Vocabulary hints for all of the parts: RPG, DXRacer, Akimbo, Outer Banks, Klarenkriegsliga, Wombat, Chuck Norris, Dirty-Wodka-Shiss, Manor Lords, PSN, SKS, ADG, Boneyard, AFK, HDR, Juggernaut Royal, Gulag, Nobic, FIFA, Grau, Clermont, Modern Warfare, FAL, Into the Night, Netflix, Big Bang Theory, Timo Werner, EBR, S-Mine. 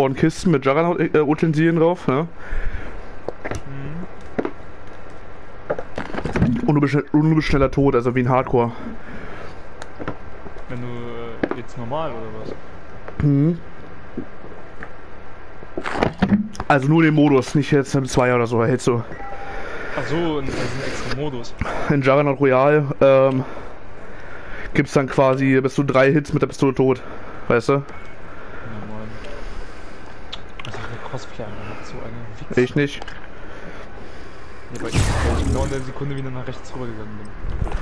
spawnen Kisten mit Juggernaut-Utensilien drauf, ne? Und du bist schneller tot, also wie ein Hardcore. Wenn du jetzt normal oder was? Mhm. Also nur den Modus, nicht jetzt im 2 oder so, hältst du. Ach so, in diesem extra Modus. In Juggernaut Royal gibt's dann quasi, bist du 3 Hits mit der Pistole tot, weißt du? Ja, Mann. Also eine Cosplayer, so eine Wichser. Ich nicht. Ja, weil ich genau in der Sekunde wieder nach rechts rübergegangen bin.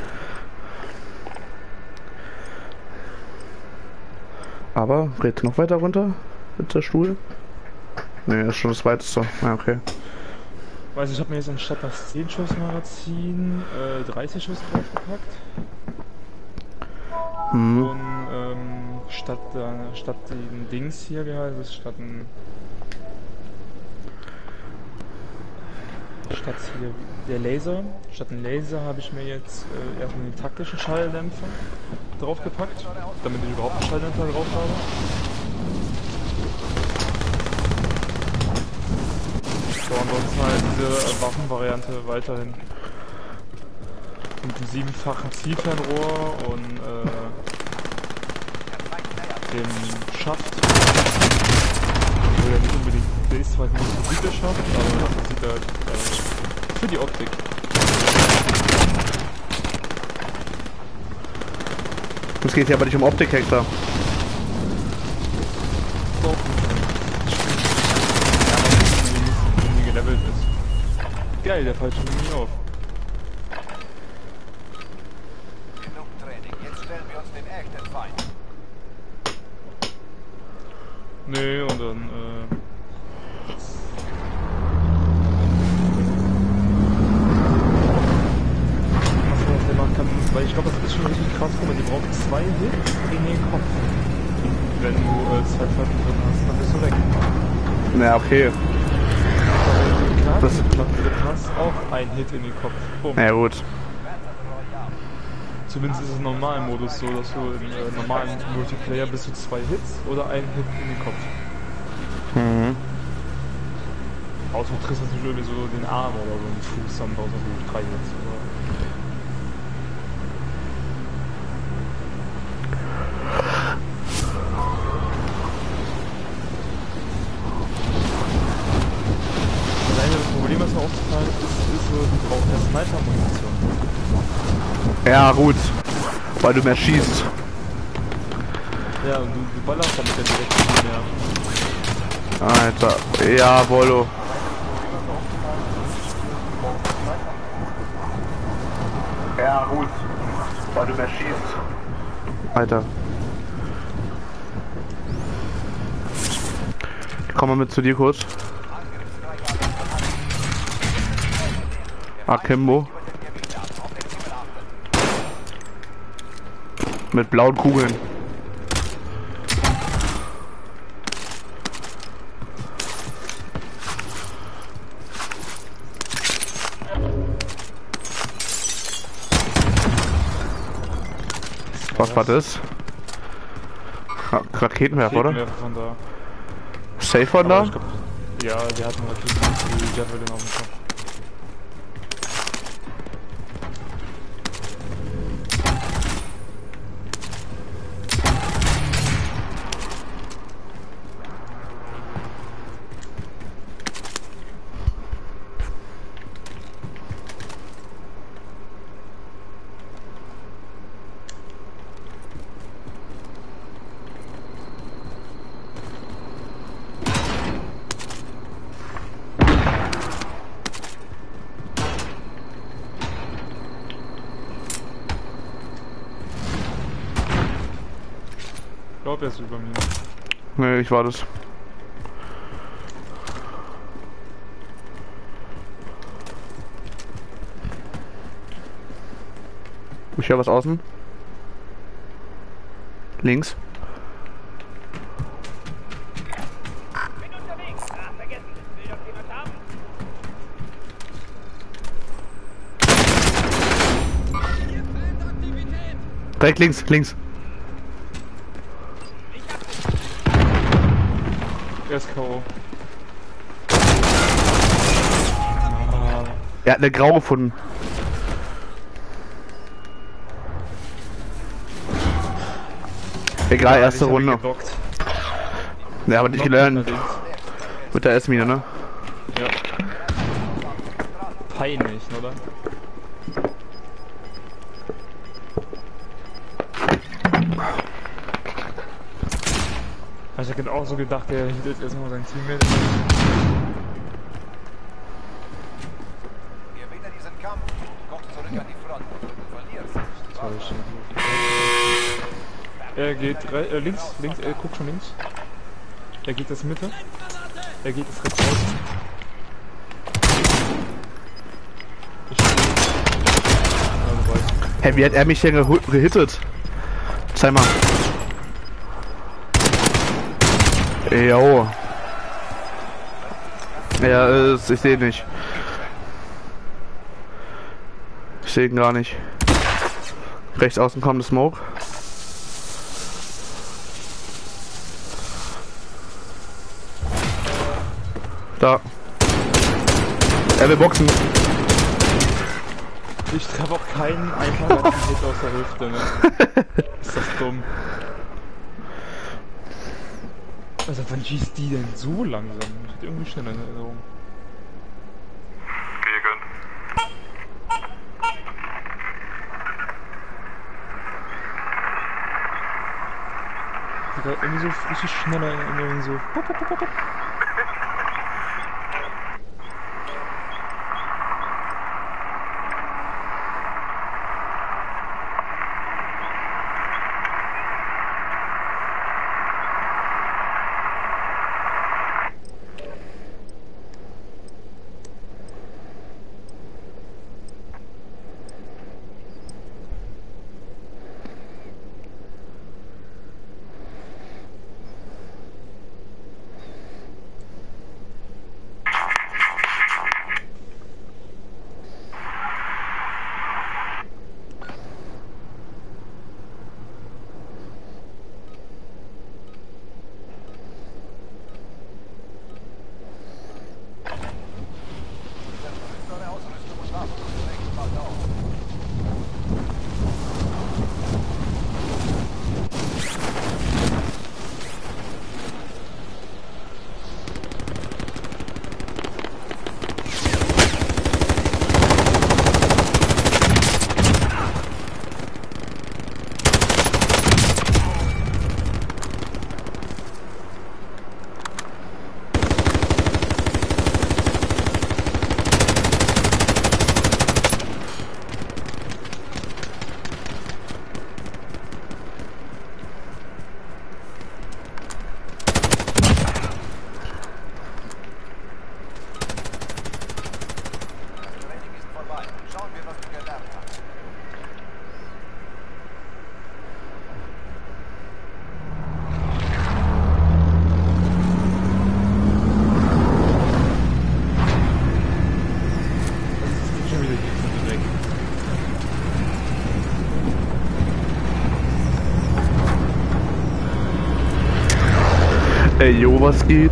Aber, geht noch weiter runter mit der Stuhl? Ne, ist schon das Weiteste. Ja, okay. Also ich habe mir jetzt anstatt das 10 Schuss Magazin 30 Schuss draufgepackt. Mhm. Und statt den Dings hier, wie heißt es, statt hier der Laser, statt ein Laser habe ich mir jetzt erstmal den taktischen Schalldämpfer draufgepackt, damit ich überhaupt einen Schalldämpfer drauf habe. So, ansonsten halt diese Waffenvariante weiterhin. Mit dem 7-fachen Zielfernrohr und dem Schaft. Ich will ja nicht unbedingt das ist, weil nicht so gut der Schaft, aber das sieht halt für die Optik. Es geht ja aber nicht um Optik-Hektar. Geil, der fällt schon nie auf. Genug Training, jetzt stellen wir uns den echten Feind. Nee, und dann, was man das denn machen kann, weil ich glaube, das ist schon richtig krass, guck mal, die brauchen 2 Hits in den Kopf. Wenn du 2 Pfeifchen drin hast, dann bist du weg. Na, okay. Das passt auch ein Hit in den Kopf. Boom. Ja gut. Zumindest ist es im normalen Modus so, dass du im normalen Multiplayer bis zu 2 Hits oder ein Hit in den Kopf. Mhm. Außer du triffst natürlich irgendwie so den Arm oder so den Fuß, dann brauchst du natürlich 3 Hits oder. Ja gut, weil du mehr schießt. Ja, und du ballerst damit ja direkt mehr. Alter, ja, Wollo. Ja gut, weil du mehr schießt. Alter. Komm mal mit zu dir kurz. Akimbo. Mit blauen Kugeln. Was war das? Raketenwerfer, oder? Von da. Safe von da? Glaub, ja, die hatten Raketenwerfer, die Javelin auf dem Kopf. Ich glaube, er ist über mir. Nee, ich war das. Ich höre was außen. Links. Bin unterwegs. Ah, vergessen. Will doch jemand haben? Hier fehlt Aktivität. Direkt links, links. ist K.O. Er hat eine Grau gefunden. Egal, ja, erste Runde. Der hat nicht gelernt. Mit der S-Mine, ne? Ja. Peinlich, oder? Ich hätte auch so gedacht, der hielt jetzt erstmal sein Team mit. Gewinne diesen Kampf, komm zurück an die Front. Verlierst. Er geht links, er guckt schon links. Er geht jetzt Mitte. Er geht jetzt rechts raus. Hey, wie hat er mich denn gehittet? Zeig mal. Jo. Ja, ich sehe ihn nicht. Ich sehe ihn gar nicht. Rechts außen kommt der Smoke. Da. Er will boxen. Ich treffe auch keinen einfachen Hit aus der Hüfte, ne? Ist das dumm. Also wann schießt die denn so langsam? Ich hätte irgendwie schneller in Erinnerung. Ich hätte irgendwie so richtig schneller in Erinnerung, so... Jo, was geht?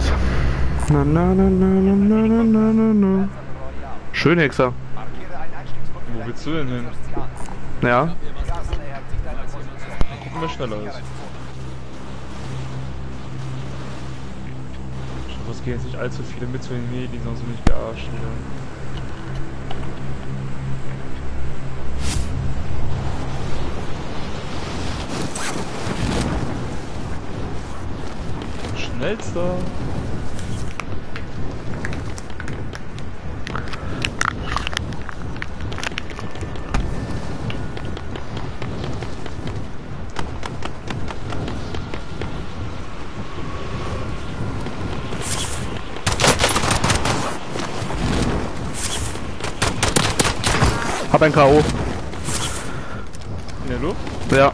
Na na na na na na na na na. Schön, Hexer. Wo willst du denn hin? Ja. Gucken wir schneller ist. Ich hoffe, es gehen jetzt nicht allzu viele mit zu den Medien, sonst bin ich gearscht. Schnellster. Hab ein K.O. In der Luft? Ja.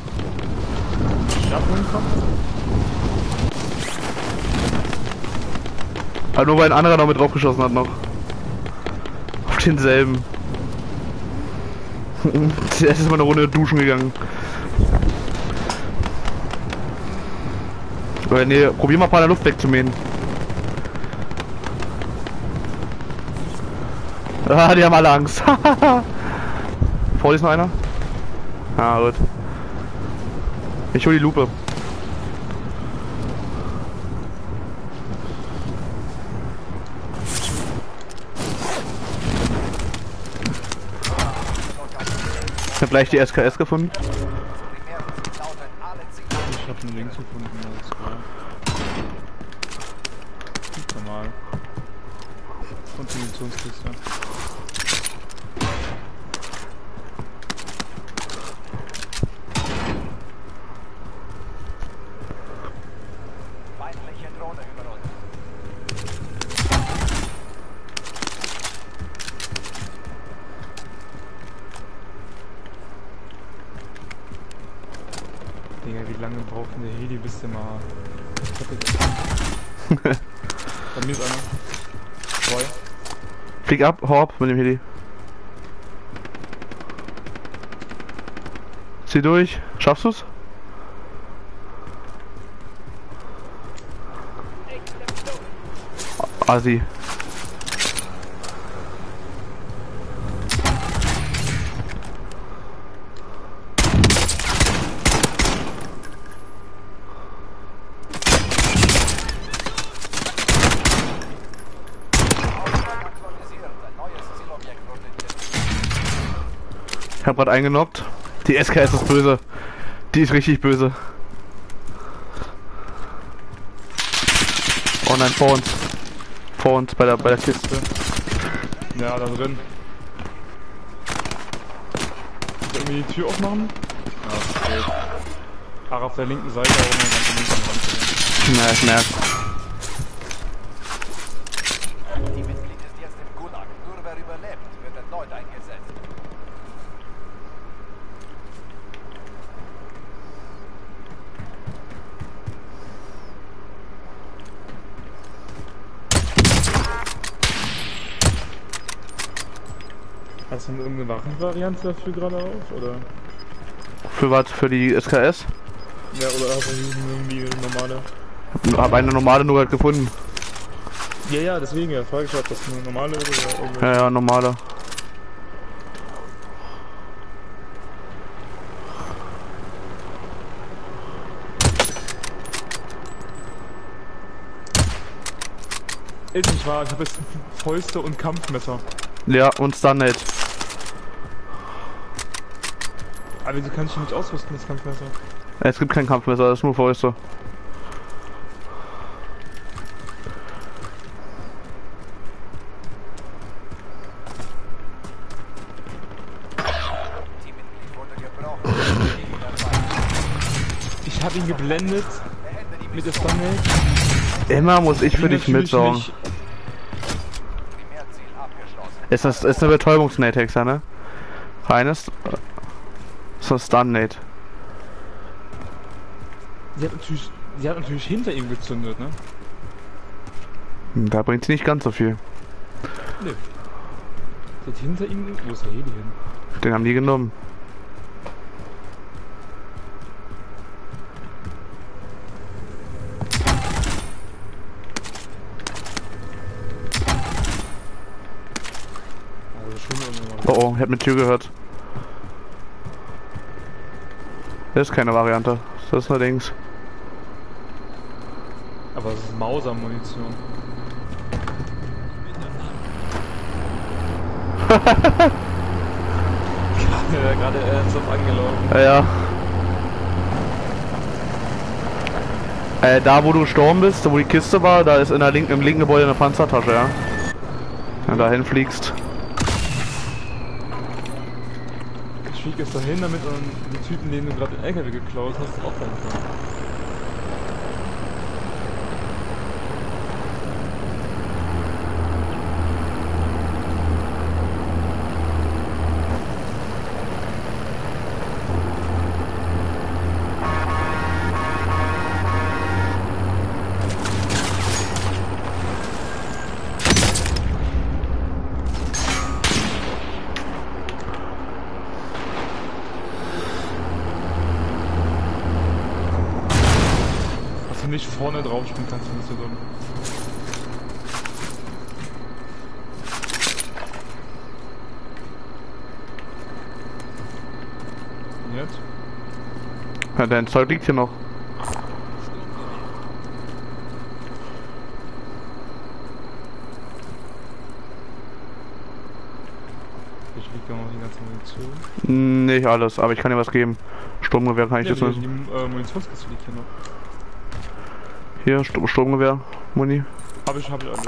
Aber nur weil ein anderer noch mit draufgeschossen hat noch. Auf denselben. Der ist mal eine Runde duschen gegangen. Oder nee, probier mal ein paar in der Luft wegzumähen. Ah, die haben alle Angst. Vor ist noch einer? Ah, gut. Ich hol die Lupe. Ich hab gleich die SKS gefunden. Ich hab den links gefunden, das war normal. Und die Munitionskiste. Flieg ab, Horb mit dem Heli. Zieh durch, schaffst du's? Assi. Ich hab grad eingenockt. Die SKS ist böse. Die ist richtig böse. Oh nein, vor uns. Vor uns bei der Kiste. Ja, da drin. Kannst du irgendwie die Tür aufmachen? Ja, das ist okay. Ach, auf der linken Seite oben ganz links am Rand zu gehen. Na, ich merk. Die Mitglied ist jetzt im Gulag. Nur wer überlebt, wird erneut eingesetzt. Hast du irgendeine Waffenvariante dafür gerade auf, oder? Für was? Für die SKS? Ja, oder hast du irgendwie eine normale? Hab eine normale nur gerade gefunden. Ja, ja, deswegen, ja, frage ich, ob das eine normale oder... Ja, ja, normale. Ist nicht wahr, ich habe jetzt Fäuste und Kampfmesser. Ja, und Stunned. Aber du kannst dich nicht ausrüsten, das Kampfmesser. Es gibt kein Kampfmesser, das ist nur Fäuste. Ich habe ihn geblendet mit der Stunned. Immer muss ich für dich mitsorgen. Ist eine Betäubungsnate, Hexer, ne? Reines. So Stun-Nate. Die hat natürlich hinter ihm gezündet, ne? Da bringt sie nicht ganz so viel. Nö. Nee. Hinter ihm. Wo ist der Heli hin? Den haben die genommen. Oh, ich hab eine Tür gehört. Das ist keine Variante. Das ist allerdings. Aber es ist Mauser-Munition. Gerade ernsthaft angelaufen. Ja. Da wo du gestorben bist, wo die Kiste war, da ist in der linken, im linken Gebäude eine Panzertasche, ja. Wenn du dahin fliegst. Ich flieg jetzt dahin, damit den Typen, den du gerade den LKW geklaut hast, auch rein kann. Nicht vorne drauf springen kannst du nicht so dumm. Na, dein Zeug liegt hier noch. Ich liegt ja noch die ganze Munition. Nicht alles, aber ich kann dir was geben. Sturmgewehr kann ich jetzt nicht. Die Munitionskiste liegt hier noch. Hier, Sturmgewehr, Muni. Hab ich alles.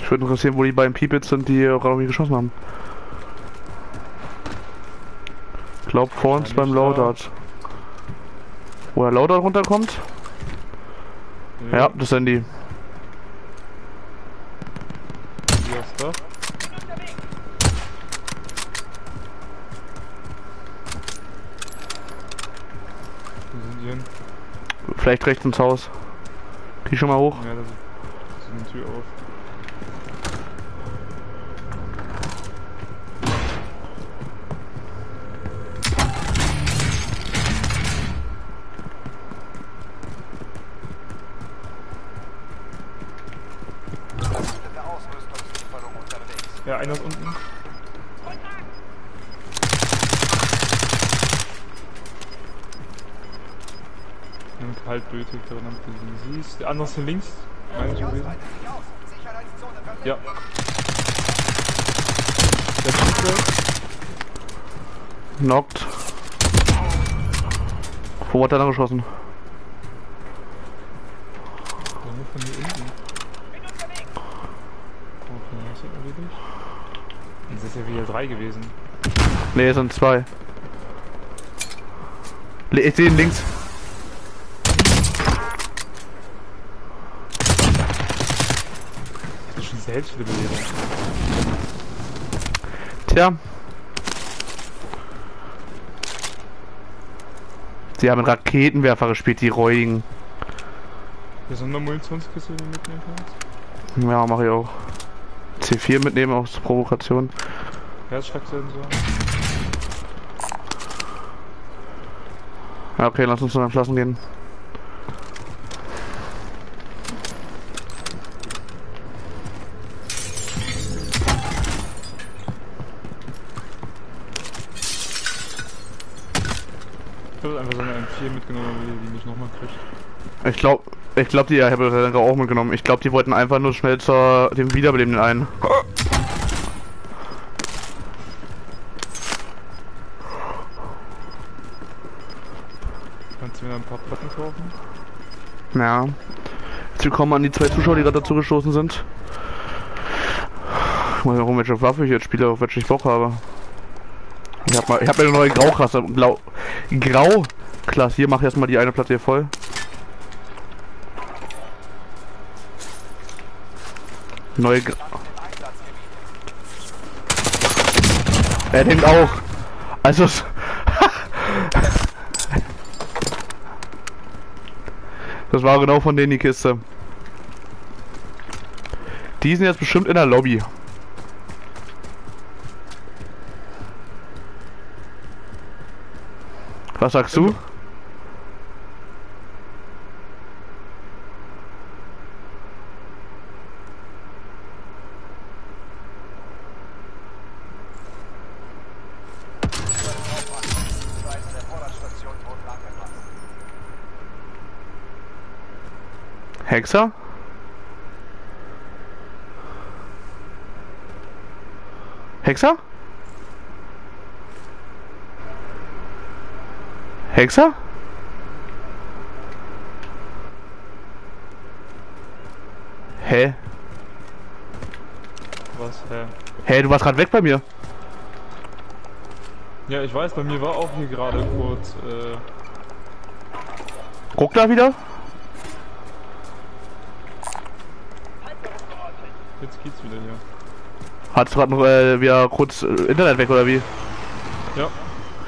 Ich würde interessieren, wo die beiden Peoples sind, die gerade auf mich geschossen haben. Ich glaube vor uns beim Loadout. Wo der Loadout runterkommt? Ja, ja, das sind die. Vielleicht rechts ins Haus. Geh schon mal hoch. Ja, das ist eine Tür auf. Ja, einer ist unten. Und kaltblütig drin, damit du ihn siehst. Der andere ist hier links. Ja. Der dritte. Knocked. Wo hat er dann geschossen? Von hier unten. Jetzt ist ja wieder 3 gewesen. Ne, es sind 2. Ich sehe ihn links. Das ist schon selbst wieder Belehrung. Tja. Sie haben Raketenwerfer gespielt, die Reuigen. Hier sind noch Munitionskiste, die du mitnehmen kannst? Ja, mach ich auch. C4 mitnehmen aus Provokation. Herzschlagsensor. Ja, okay, lass uns zu den Flaschen gehen. Ich habe einfach so eine M4 mitgenommen, die mich nochmal kriegt. Ich glaube, die habe das auch mitgenommen. Ich glaube, die wollten einfach nur schnell zu dem Wiederbelebenden ein. Kannst du mir ein paar Platten kaufen? Ja. Jetzt willkommen an die 2 Zuschauer, die gerade dazugestoßen sind. Ich weiß nicht, welche Waffe ich jetzt spiele, auf welche ich Bock habe. Ich hab eine neue Grauklasse. Grauklasse. Hier, mach ich erstmal die eine Platte hier voll. Neue. Er denkt auch. Also. Das war genau von denen die Kiste. Die sind jetzt bestimmt in der Lobby. Was sagst du? Hexer? Hexer? Hexer? Hä? Was, hä? Hä, du warst gerade weg bei mir. Ja, ich weiß, bei mir war auch hier gerade kurz, Guck da wieder? Jetzt geht's wieder hier. Hat's gerade noch wieder kurz Internet weg oder wie? Ja.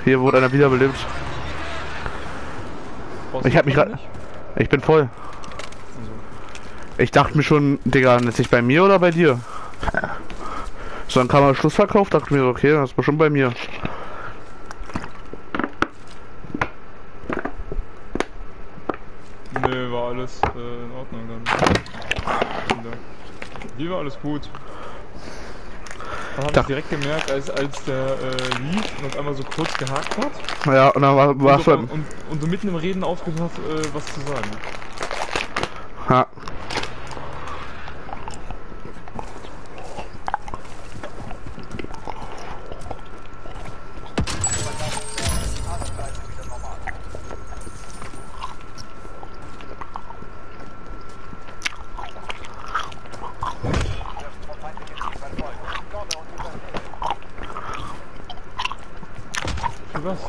Hier wurde einer wiederbelebt. Ich hab mich gerade. Ich bin voll. Also. Ich dachte mir schon, Digga, ist nicht bei mir oder bei dir? So, dann kam der Schlussverkauf, dachte mir, okay, das ist bestimmt bei mir. Nö, war alles in Ordnung dann. Hier war alles gut. Dann hab ich direkt gemerkt, als der lief und einmal so kurz gehakt hat. Ja, und dann war es so, und so mitten im Reden aufgehört hat, was zu sagen. Ha.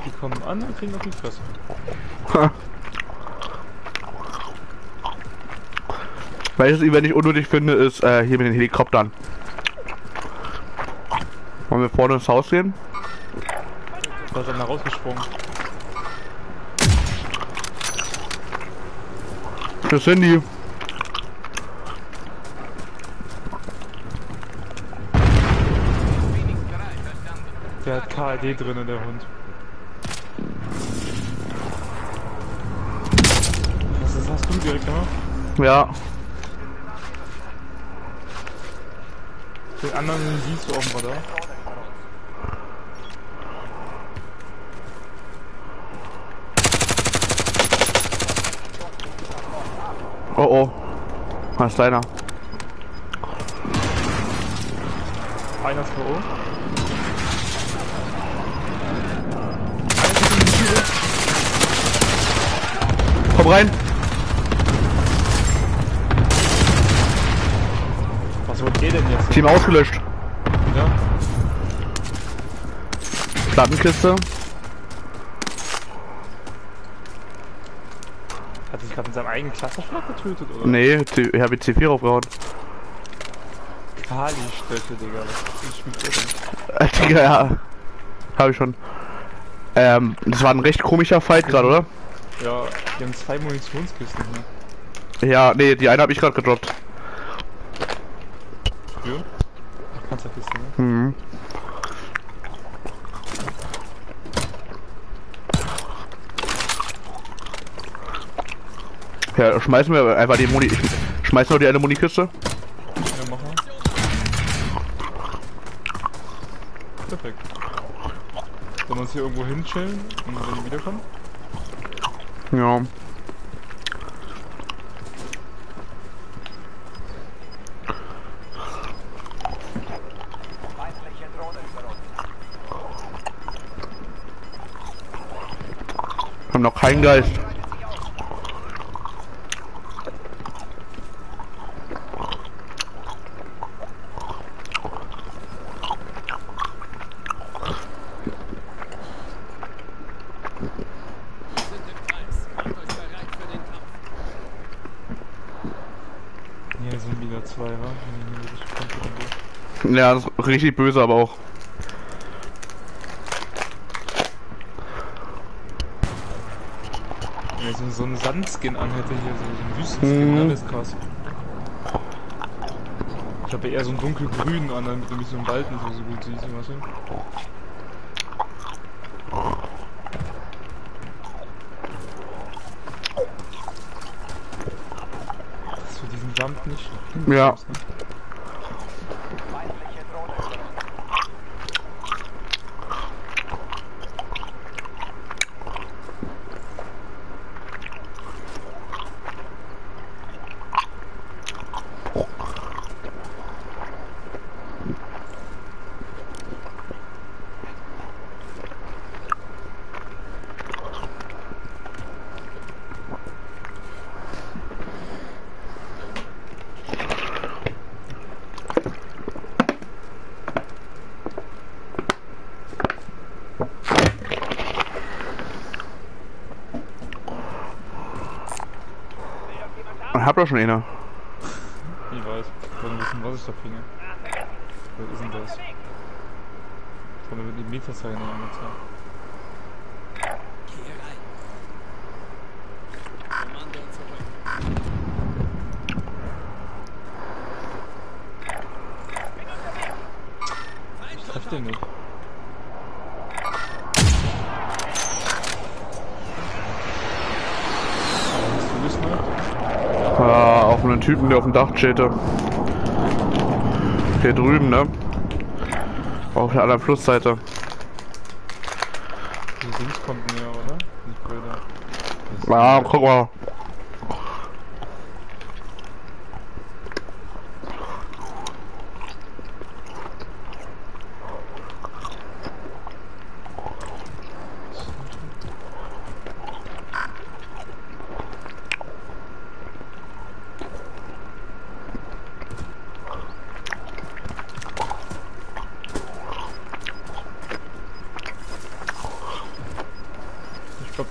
Die kommen an und kriegen auf die Fresse. Ha. Weil ich es über nicht unnötig finde, ist hier mit den Helikoptern. Wollen wir vorne ins Haus gehen? Da ist einer rausgesprungen. Das sind die. Der hat KAD drinnen, der Hund. Hast du direkt gemacht? Ja. Den anderen siehst du offenbar da. Oh. Da ist einer. Einer ist K.O. Komm rein! Team ausgelöscht. Ja. Plattenkiste. Hat sich gerade in seinem eigenen Klassenschlag getötet, oder? Nee, ich habe jetzt C4 aufgehauen. Kali-Stöcke, Digga. Das spielt so. Digga, ja. Hab ich schon. Das war ein recht komischer Fight gerade, oder? Ja, die haben zwei Munitionskisten hier. Ja, nee, die eine habe ich gerade gedroppt. Ja. Ach, Panzerkiste, ne? Mhm. Ja, schmeißen wir einfach die Muni. Schmeißen wir die eine Munikiste. Ja, machen wir. Perfekt. Sollen wir uns hier irgendwo hinchillen und dann wiederkommen? Ja. Noch kein Geist. Hier sind wieder zwei, wa? Ja, das ist richtig böse, aber auch. So einen Sandskin anhätte hier, so einen Wüstenskin, alles krass. Ich habe ja eher so einen dunkelgrünen an, damit du mich so im Wald nicht so gut siehst, weißt du? Das ist für diesen Sand nicht. Ja. Hab doch schon eine. Ich weiß. Ich wollte wissen, was ich da bringe. Was ist denn das? Von der mit dem Meter-Zeichen. Ich verstehe nicht. Ah, auf einen Typen, der auf dem Dach steht. Hier drüben, ne? Auf der anderen Flussseite. Die Dings kommt näher, oder? Nicht blöder. Ja, ah, guck mal.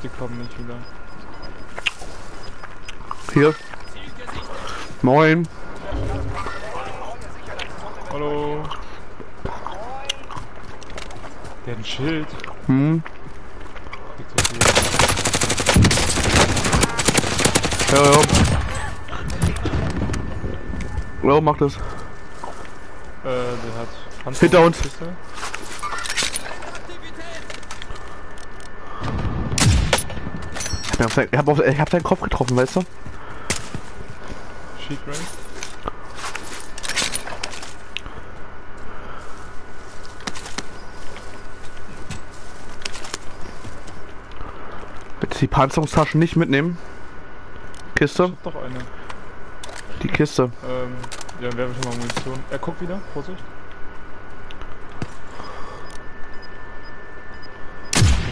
Die kommen nicht wieder. Hier. Moin. Hallo. Der hat ein Schild. Hm. Ja, ja. Warum macht das? Der hat Hans hinter uns. Ich hab seinen Kopf getroffen, weißt du? Sheet Rank. Bitte die Panzerungstaschen nicht mitnehmen. Kiste? Ich hab doch eine. Die Kiste. Ja, dann werden wir schon mal Munition. Er guckt wieder, Vorsicht.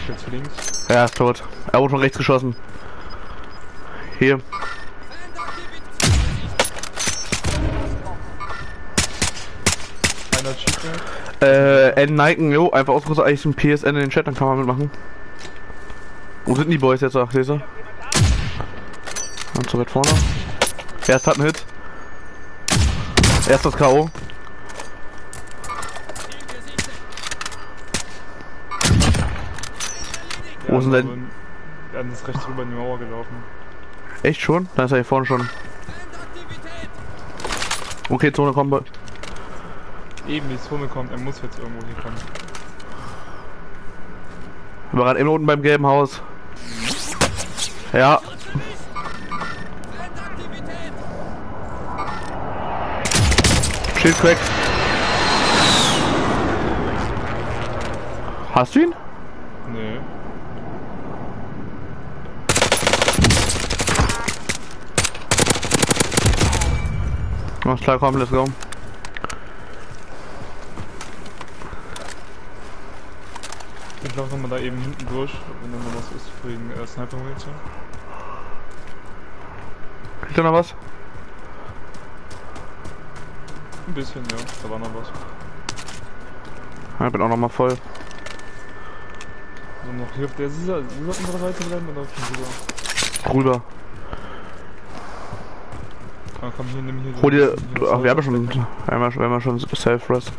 Jetzt links. Ja, ist tot. Er wurde von rechts geschossen. Hier. Einer Cheater. Niken, jo, einfach ausgerüstet eigentlich ein PSN in den Chat, dann kann man mitmachen. Wo sind die Boys jetzt? Ach, siehst du? Und so weit vorne. Erst hat einen Hit. Erst das K.O. Wo sind denn? Er ist rechts rüber in die Mauer gelaufen. Echt schon? Da ist er hier vorne schon. Okay, Zone kommt. Eben die Zone kommt, er muss jetzt irgendwo hinkommen. Wir waren eben unten beim gelben Haus. Ja. Schildcrack. Hast du ihn? Nee. Alles klar, komm, let's go. Ich laufe nochmal da eben hinten durch, wenn da mal was ist, wegen Sniper-Munition. Kriegt da noch was? Ein bisschen, ja, da war noch was. Ja, ich bin auch nochmal voll. Also noch hier auf der unserer Seite bleiben oder auf dem rüber? Rüber. Ah, komm, hier, nimm hier. Hol dir. Ach, wir haben schon. Einmal wenn wir schon Self-Rest.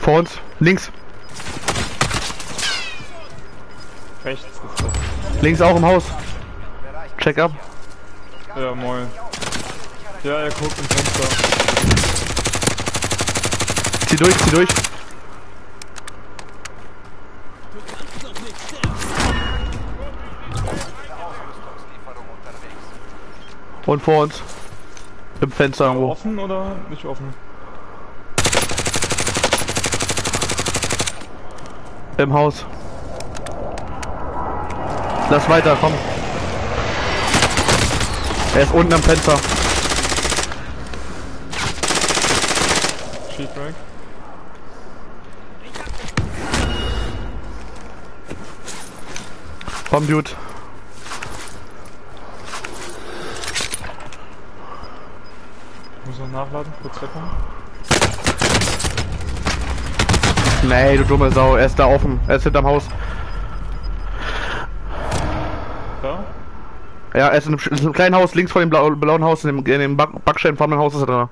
Vor uns. Links. Rechts ist das. Links auch im Haus. Check up. Ja, moin. Ja, er guckt im Fenster. Zieh durch, zieh durch. Und vor uns. Im Fenster irgendwo. Ja, offen oder nicht offen? Im Haus. Lass weiter, komm. Er ist unten am Fenster. Sheet Rank. Komm, Dude. Ich muss noch nachladen, kurz wegkommen. Nee, du dumme Sau, er ist da offen. Er ist hinterm Haus. Da? Ja, er ist in einem kleinen Haus, links von dem blauen Haus, in dem backsteinfarbenen Haus ist er drin.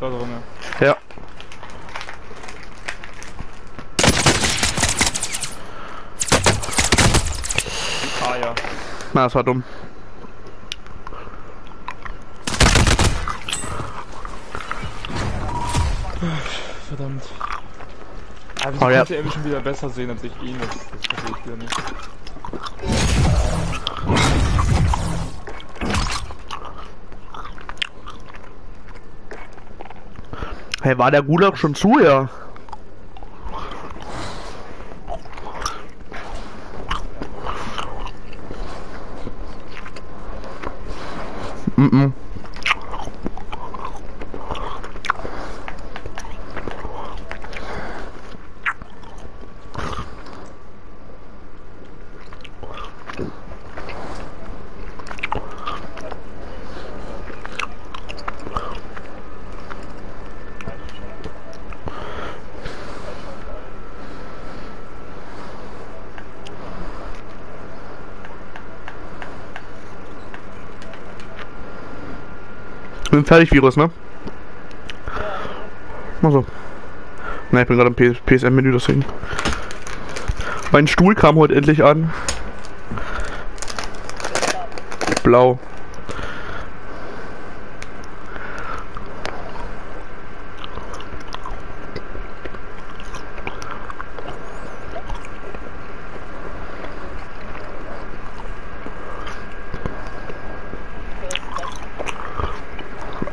Da drin, ja. Ja. Ah, ja. Na, das war dumm. Verdammt. Aber ich könnte irgendwie schon wieder besser sehen als ich ihn. Das verstehe ich wieder nicht. Hey, war der Gulag schon zu, ja? Mhm. Fertig Virus, ne? Mach so. Ne, ich bin gerade im PSM-Menü, deswegen. Mein Stuhl kam heute endlich an. Blau.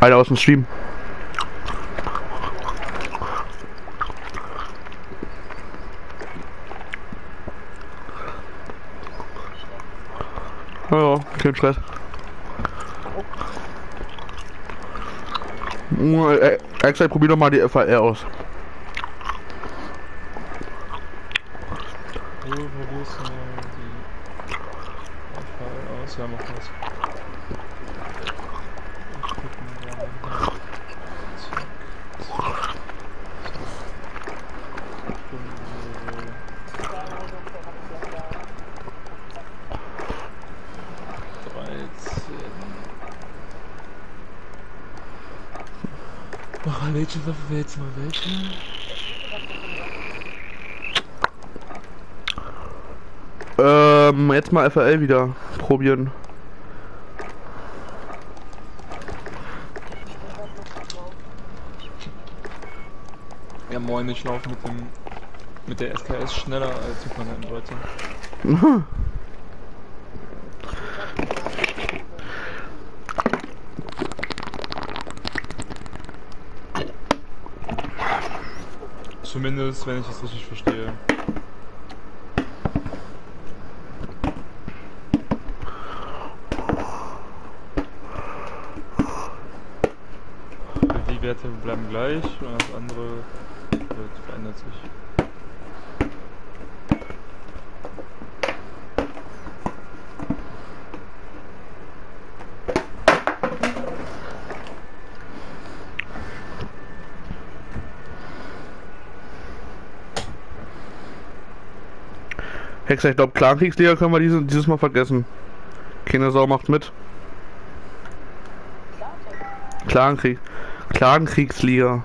Einer aus dem Stream. Naja, kein Stress. Extra, probier doch mal die FAL aus. Du probierst mal die FAL aus, ja, mach das. Welche Waffe wäre jetzt mal welche? Jetzt mal FAL wieder probieren. Ja moin, ich laufe mit der SKS schneller als mit meiner Leute. Zumindest, wenn ich das richtig verstehe. Die Werte bleiben gleich und das andere verändert sich. Hexer, ich glaube, Klarenkriegsliga können wir dieses Mal vergessen. Keine Sau macht mit. Klarenkriegsliga.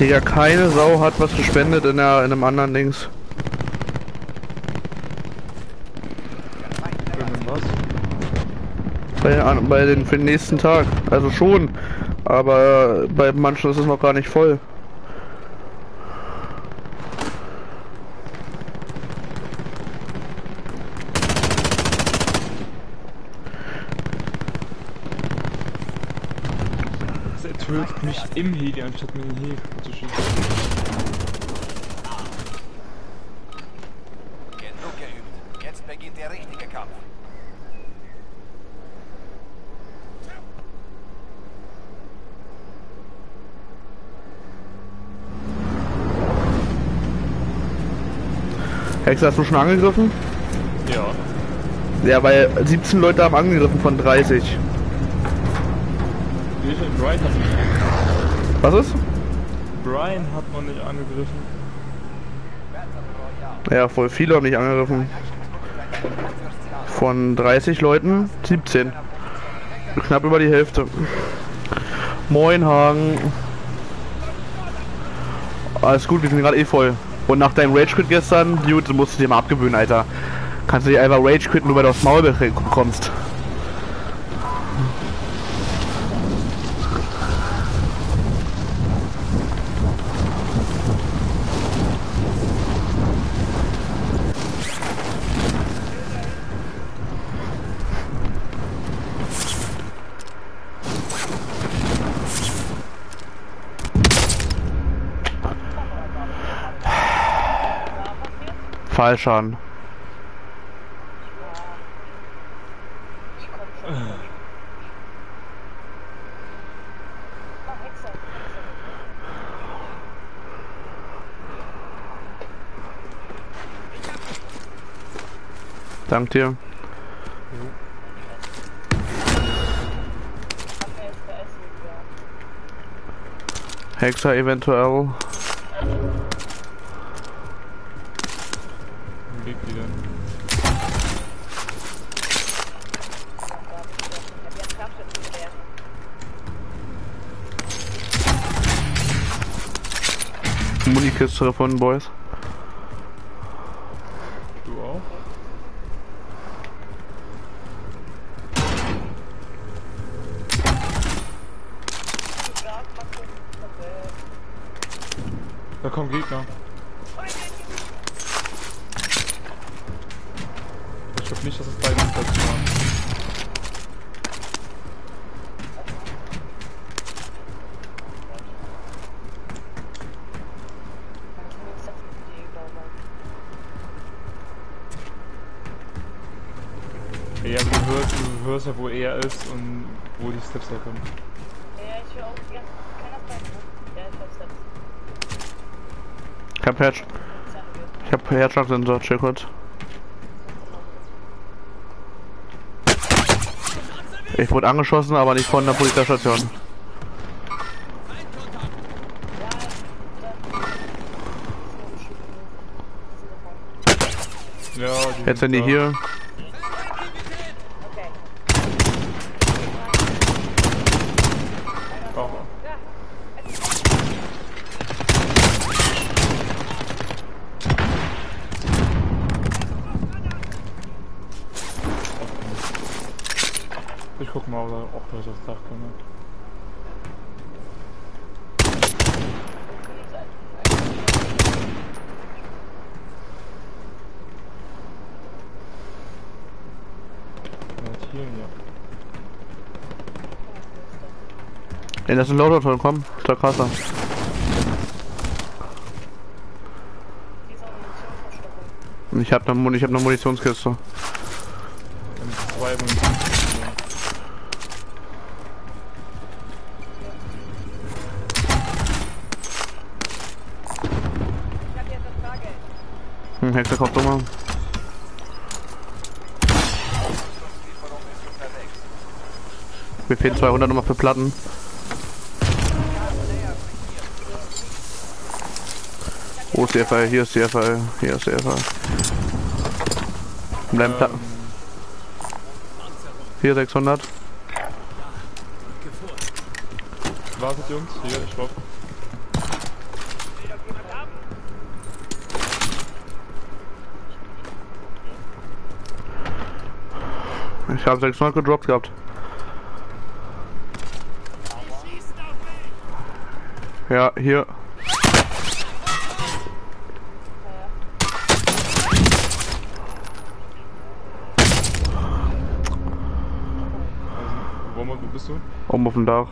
Digga, keine Sau hat was gespendet in einem anderen Dings. Was? Für den nächsten Tag. Also schon. Aber bei manchen ist es noch gar nicht voll. Ich will mich im Heli anstatt mit dem Heli zu schießen. Genug geübt. Jetzt beginnt der richtige Kampf. Hex, hast du schon angegriffen? Ja. Ja, weil 17 Leute haben angegriffen von 30. Brian hat nicht angegriffen. Was ist? Brian hat man nicht angegriffen. Ja, voll viele haben nicht angegriffen. Von 30 Leuten 17. Knapp über die Hälfte. Moin Hagen. Alles gut, wir sind gerade eh voll. Und nach deinem Rage-Quit gestern, Dude, musst du dir mal abgewöhnen, Alter. Kannst du dich einfach Rage-Quitten, nur weil du aufs Maul kommst. Falsch an. Dank dir. Hexer eventuell. Munikiste von Boys. Du auch? Da kommt Gegner. Ich glaube nicht, dass es beide Seiten waren. Du hörst ja, wo er ist und wo die Steps herkommen. Ja, ich höre auch die ganze Zeit. Keiner weiß, wo. Ja, ich hab Steps. Ich hab Herzschlagsensor, check kurz. Ich wurde angeschossen, aber nicht von der Polizeistation. Ja, jetzt sind die hier. Ich guck mal, ob da auch Leute aufs Dach kommen. Ja, hier, ja. Ey, das sind lauter Tonnen, komm, ist da krasser. Ich hab ne Munitionskiste. Hexer kommt nochmal. Mir fehlen 200 nochmal für Platten. Wo ist die FAL? Hier ist die FAL. Hier ist die FAL. Bleiben Platten. 4, 600. Wartet Jungs, hier, ich hoffe. Ich habe 600 gedroppt gehabt. Ja, hier. Wo bist du? Oben auf dem Dach.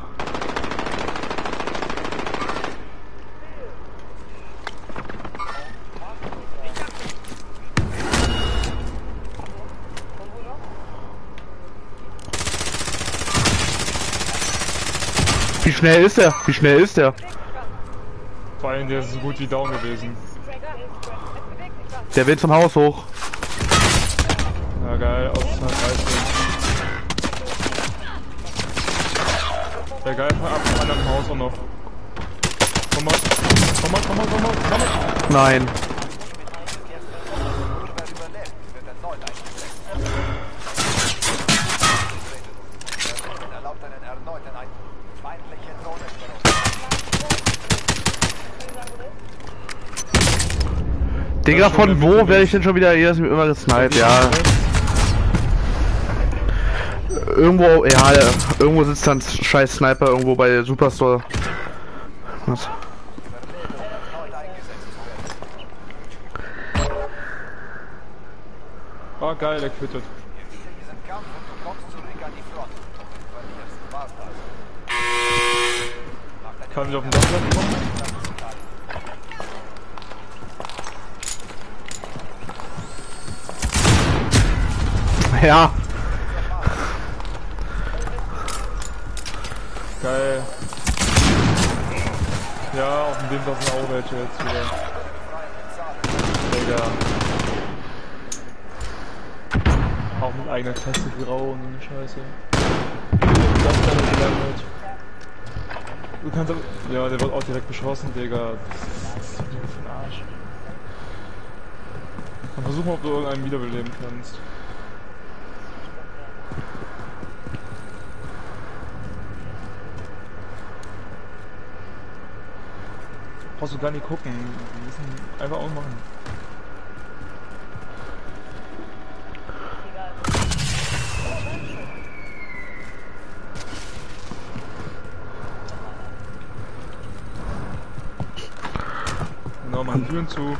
Wie schnell ist er? Wie schnell ist er? Vor allem, der ist so gut wie down gewesen. Der will zum Haus hoch. Na geil, auf 230. Der geil von ab dem anderen Haus auch noch. Komm mal, komm mal, komm mal, komm mal, komm mal. Nein. Digga, von wo werde ich denn schon wieder hier immer gesniped? Ja. Irgendwo, ja, irgendwo sitzt dann scheiß Sniper irgendwo bei Superstore. Was? Oh geil, der quittet. Kann ich auf den Dach kommen? Ja. Geil. Ja, auf dem Wind auf dem Auge jetzt wieder. Egal. Auch mit eigener Klasse Grau und so eine Scheiße. Du kannst aber... Ja, der wird auch direkt beschossen, Digga. Das ist doch für ein Arsch. Dann versuch mal, ob du irgendeinen wiederbeleben kannst. Brauchst du gar nicht gucken, wir müssen einfach ausmachen. Genau, machen die Türen zu.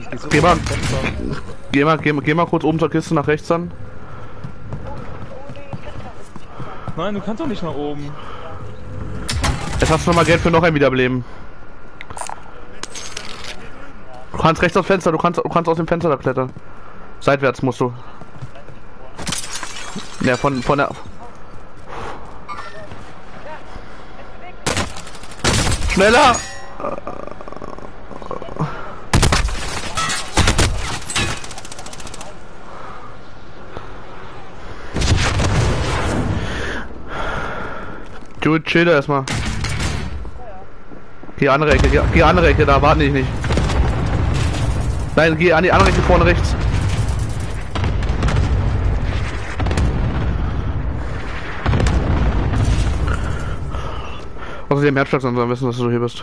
Ich geh so geh mal kurz oben zur Kiste nach rechts an. Nein, du kannst doch nicht nach oben. Jetzt hast du nochmal Geld für noch ein Wiederbeleben. Du kannst rechts aufs Fenster, du kannst aus dem Fenster da klettern. Seitwärts musst du. Ja, von der... Schneller! Dude, chill erstmal. Geh andere Ecke, da warte ich nicht. Nein, geh an die andere Ecke vorne rechts. Also die im Herzschlag sollen wissen, dass du hier bist.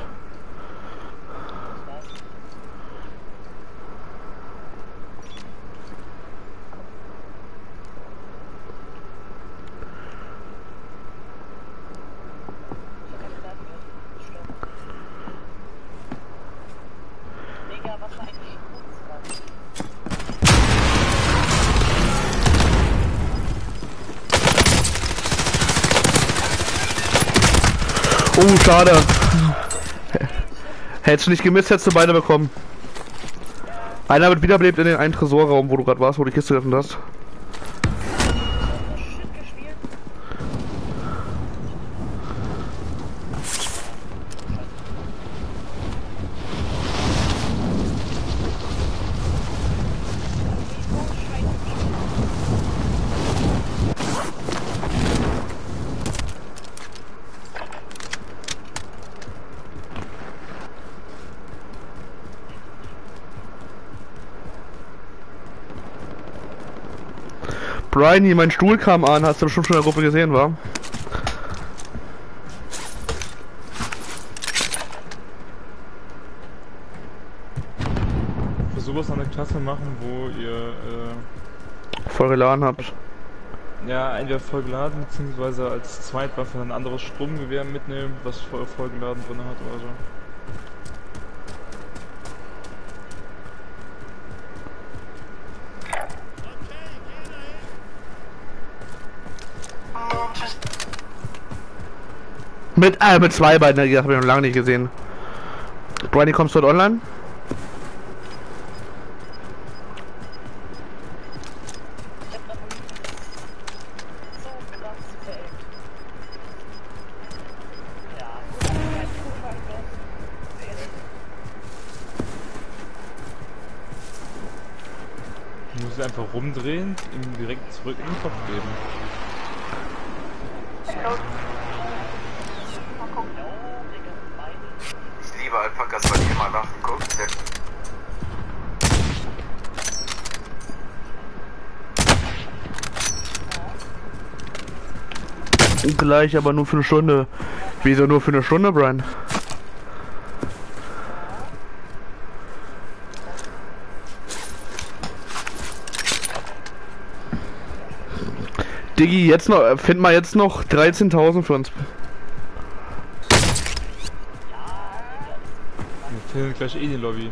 Schade. Hättest du nicht gemisst, hättest du beide bekommen. Einer wird wiederbelebt in den einen Tresorraum, wo du gerade warst, wo die Kiste geöffnet hast. Brian, mein Stuhl kam an, hast du bestimmt schon in der Gruppe gesehen, wa? Versuch es an der Klasse machen, wo ihr voll geladen habt. Ja, entweder voll geladen, beziehungsweise als Zweitwaffe ein anderes Sturmgewehr mitnehmen, was voll geladen drin hat oder so. Mit zwei beiden, das habe ich noch lange nicht gesehen. Brady, kommst du dort online? einfach rumdrehen, ihm direkt zurück in den Kopf geben. Ich liebe Alpakas, weil die immer lachen, guck. Gleich, aber nur für eine Stunde. Wieso nur für eine Stunde, Brian? Diggi, jetzt noch, find mal jetzt noch 13.000 für uns. Wir finden gleich eh die Lobby.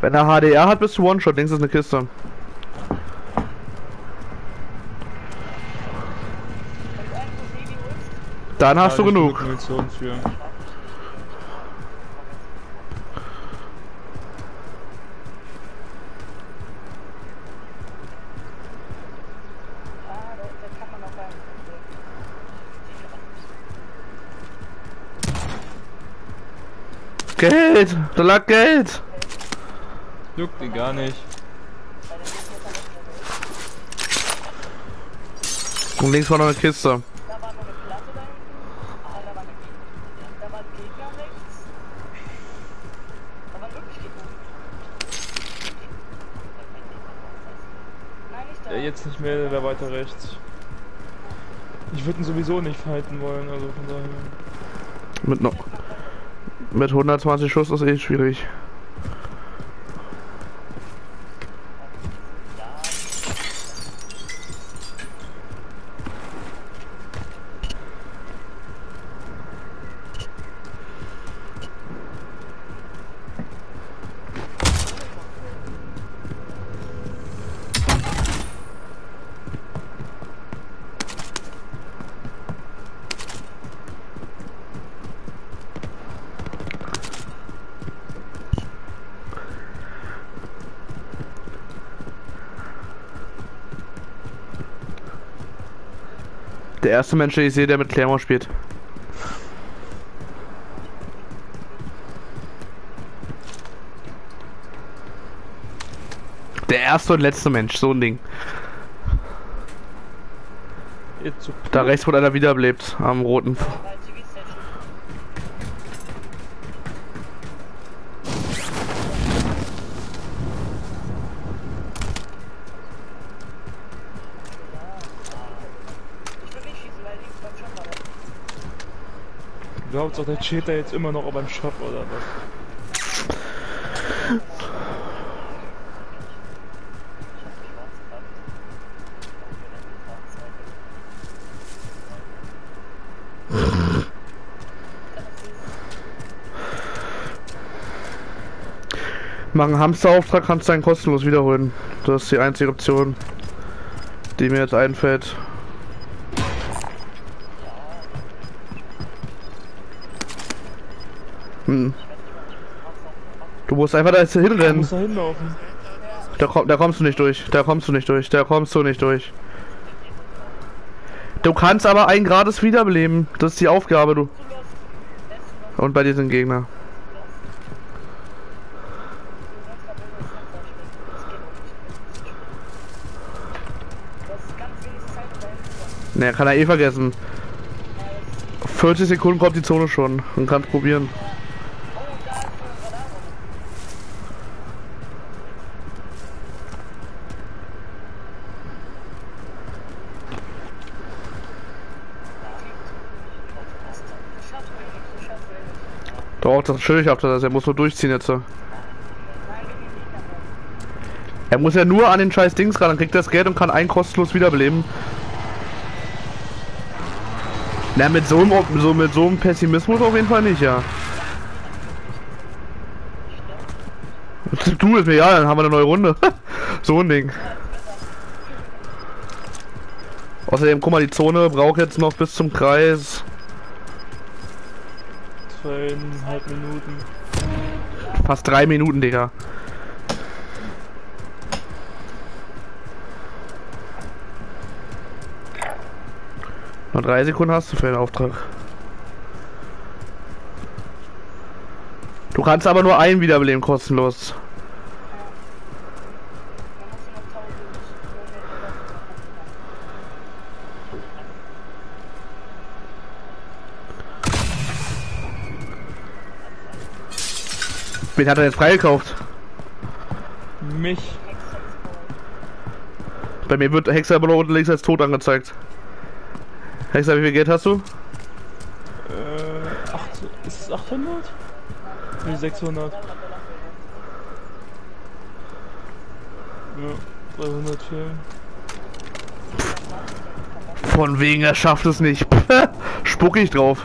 Wenn er HDR hat, bist du One-Shot, links ist eine Kiste. Dann hast du genug. Geld! Da lag Geld! Juckt die gar nicht. Und links war noch eine Kiste. Der jetzt nicht mehr, der weiter rechts. Ich würde ihn sowieso nicht fighten wollen, also von daher. Mit 120 Schuss ist eh schwierig. Der erste Mensch, den ich sehe, der mit Clermont spielt. Der erste und letzte Mensch, so ein Ding. Da rechts wurde einer wiederbelebt, am roten. Glaubst du, der steht da jetzt immer noch beim Shop oder was? Mach einen Hamsterauftrag, kannst du einen kostenlos wiederholen. Das ist die einzige Option, die mir jetzt einfällt. Du musst einfach da jetzt hinrennen. Du musst da hinlaufen. Da kommst du nicht durch. Du kannst aber ein Grades wiederbeleben. Das ist die Aufgabe, du. Und bei dir sind Gegner. Naja, kann er eh vergessen. 40 Sekunden kommt die Zone schon und kannst probieren. Doch, das schön, ich hab das. Er muss nur durchziehen jetzt. Er muss ja nur an den scheiß Dings ran, dann kriegt er das Geld und kann einen kostenlos wiederbeleben. Na, mit so einem Pessimismus auf jeden Fall nicht, ja. Du, ist mir ja, dann haben wir eine neue Runde. So ein Ding. Außerdem, guck mal, die Zone braucht jetzt noch bis zum Kreis. 2,5 Minuten. Fast 3 Minuten, Digga. Noch 3 Sekunden hast du für den Auftrag. Du kannst aber nur einen wiederbeleben, kostenlos. Wen hat er jetzt freigekauft? Mich. Bei mir wird Hexer aber noch unten links als tot angezeigt. Hexer, wie viel Geld hast du? 800? Nee, 600. Ja, 300 fehlen. Von wegen, er schafft es nicht. Spuck ich drauf.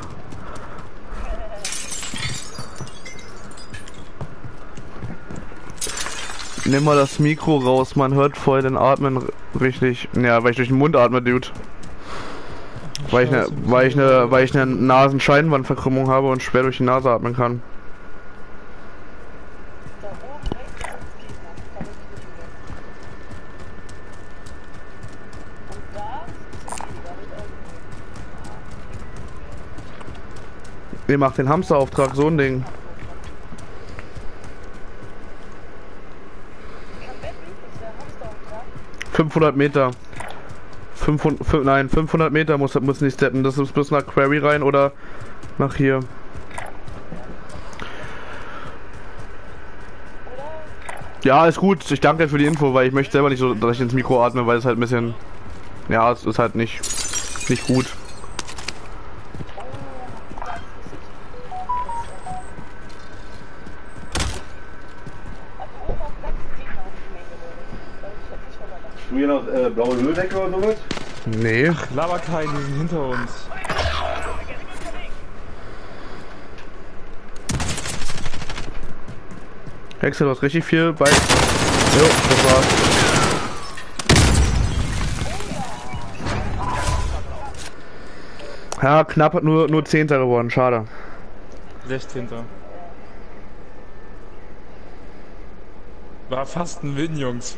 Nimm mal das Mikro raus, man hört voll den Atmen richtig. Ja, weil ich durch den Mund atme, Dude. Weil ich eine Nasenscheidenwandverkrümmung habe und schwer durch die Nase atmen kann. Ihr macht den Hamsterauftrag, so ein Ding. Nein, 500 Meter muss nicht steppen. Das ist bis nach Quarry rein oder nach hier. Ja, ist gut. Ich danke für die Info, weil ich möchte selber nicht so, dass ich ins Mikro atme, weil es halt ein bisschen... Ja, es ist halt nicht gut. Hier noch blaue Müll weg oder sowas? Nee. Ach, Laberkai, die sind hinter uns. Hexer, du hast richtig viel bei... Jo, das war's. Ja, knapp hat nur 10. geworden, schade. 16. War fast ein Win, Jungs.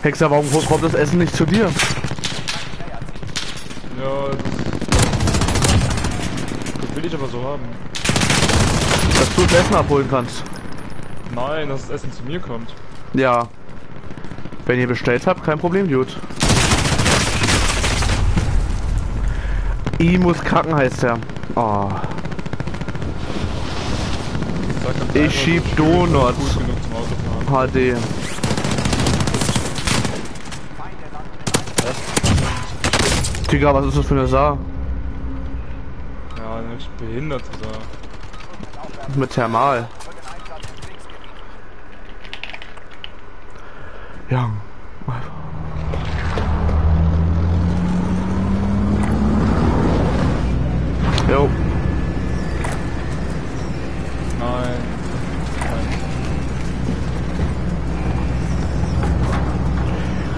Hexer, warum kommt das Essen nicht zu dir? Ja, das will ich aber so haben. Dass du das Essen abholen kannst. Nein, dass das Essen zu mir kommt. Ja. Wenn ihr bestellt habt, kein Problem, Dude. Ich muss kacken, heißt der. Oh. Ich schieb Donuts. HD. Digga, was ist das für eine Saar? Ja, eine behinderte Saar. Mit Thermal. Ja. Jo. Nein.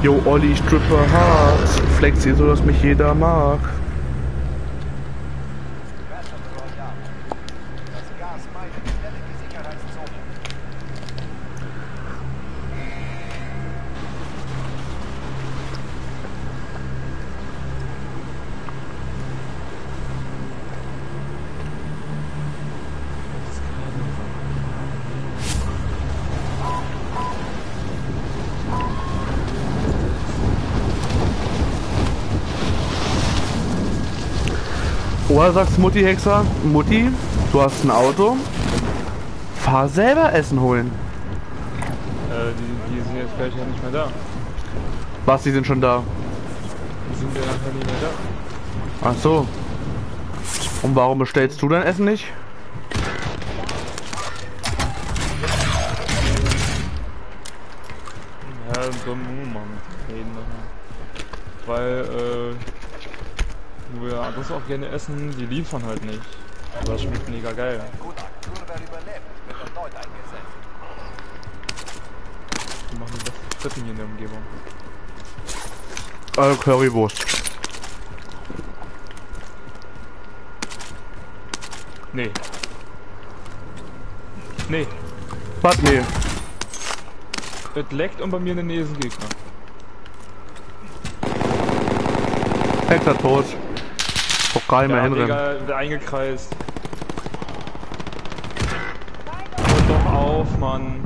Jo, Olli, Stripper hart. Flex hier so, dass mich jeder mag. Oder sagst Mutti Hexer, Mutti, du hast ein Auto, fahr selber Essen holen. Die sind jetzt vielleicht ja nicht mehr da. Was, die sind schon da? Die sind ja nachher nicht mehr da. Ach so. Und warum bestellst du dein Essen nicht? Ja, so reden wir. Weil, wir das auch gerne essen, die liefern halt nicht. Aber das schmeckt mega geil. Die machen die besten Fritten hier in der Umgebung. Also Currywurst. Nee. Nee. Was? Nee. Es leckt und bei mir in der Nähe ist ein Gegner. Hexer tot. Auch gar nicht mehr hinrennen. Der eingekreist. Hört doch auf, Mann.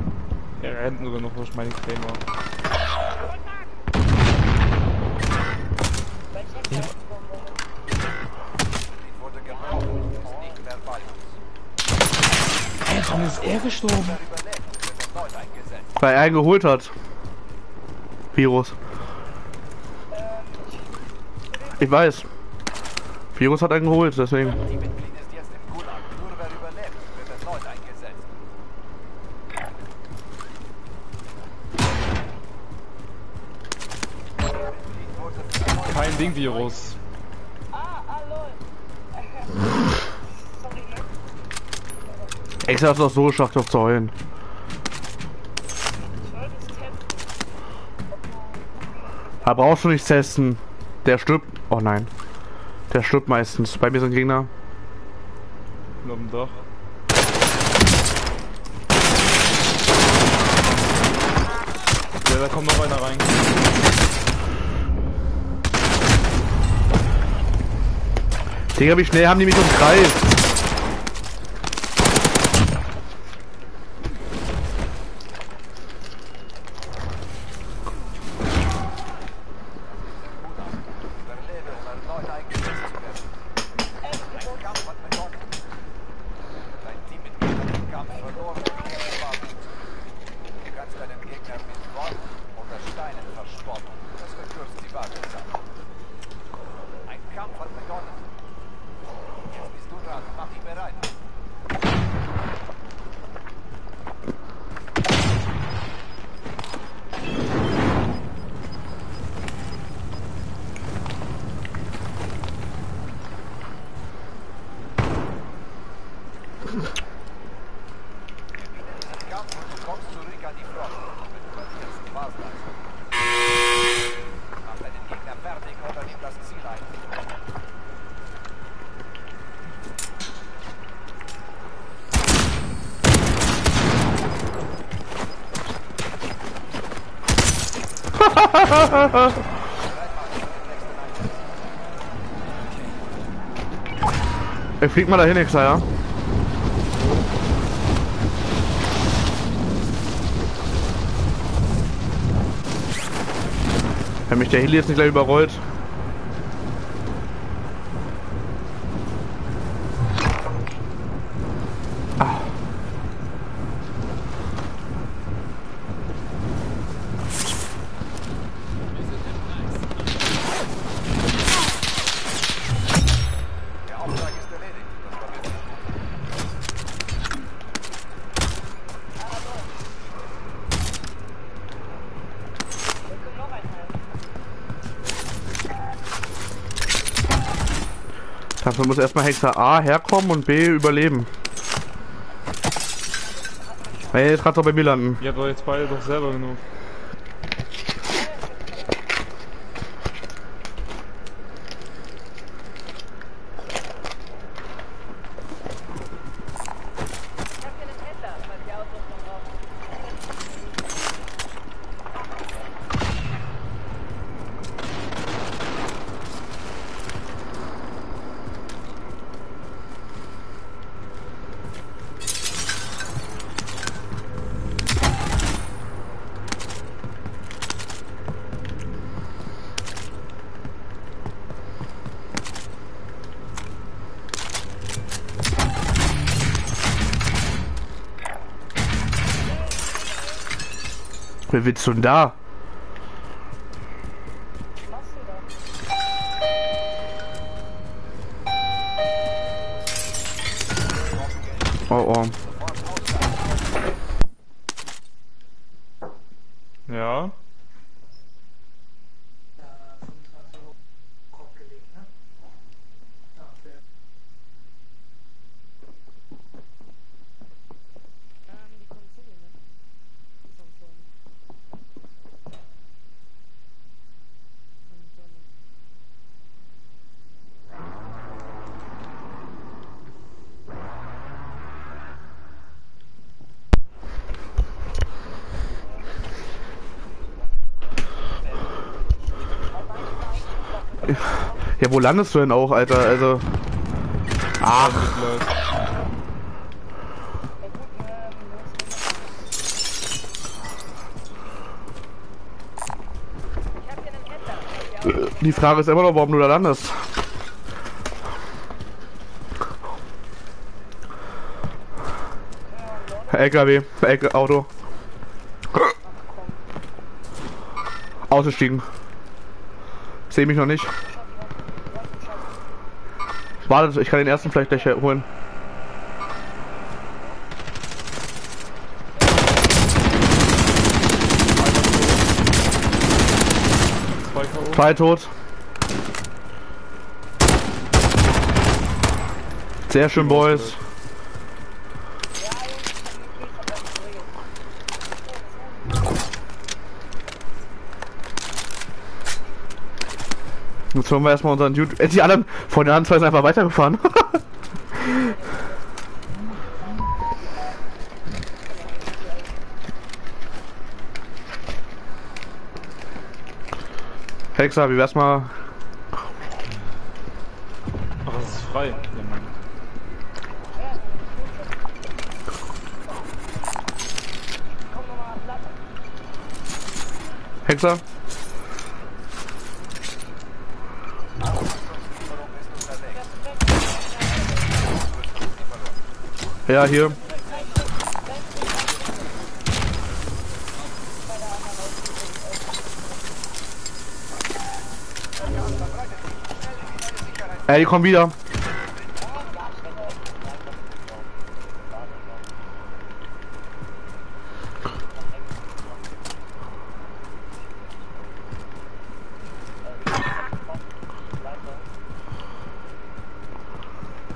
Er rennt sogar noch durch meine Krämer. Ja. Ey, warum ist er gestorben? Weil er einen geholt hat. Virus. Ich weiß. Virus hat einen geholt, deswegen. Kein Ding, Virus. Ich hab's doch so geschafft, auf zu heulen. Aber brauchst du nicht testen. Der stirbt. Oh nein. Der stirbt meistens. Bei mir sind Gegner. Glauben doch. Ja, da kommt noch einer rein. Digga, wie schnell haben die mich umkreist? Ich flieg mal dahin, Hexer, ja? Wenn mich der Heli jetzt nicht gleich überrollt. Man muss erstmal Hexer A herkommen und B überleben. Ey, jetzt kannst du bei mir landen. Ihr habt doch jetzt beide doch selber genug. Wer willst du denn da? Oh, oh. Ja. Ja, wo landest du denn auch, Alter? Also. Ach. Die Frage ist immer noch, warum du da landest. LKW, Auto. Ausgestiegen. Sehe mich noch nicht. Warte, ich kann den ersten vielleicht gleich holen. Zwei tot. Sehr schön, Boys. Jetzt holen wir erstmal unseren Dude. Die anderen von der Anzahl sind einfach weitergefahren. Hexer, wie wär's mal? Ach, es ist frei. Hexer? Ja, hier. Ey, die kommen wieder.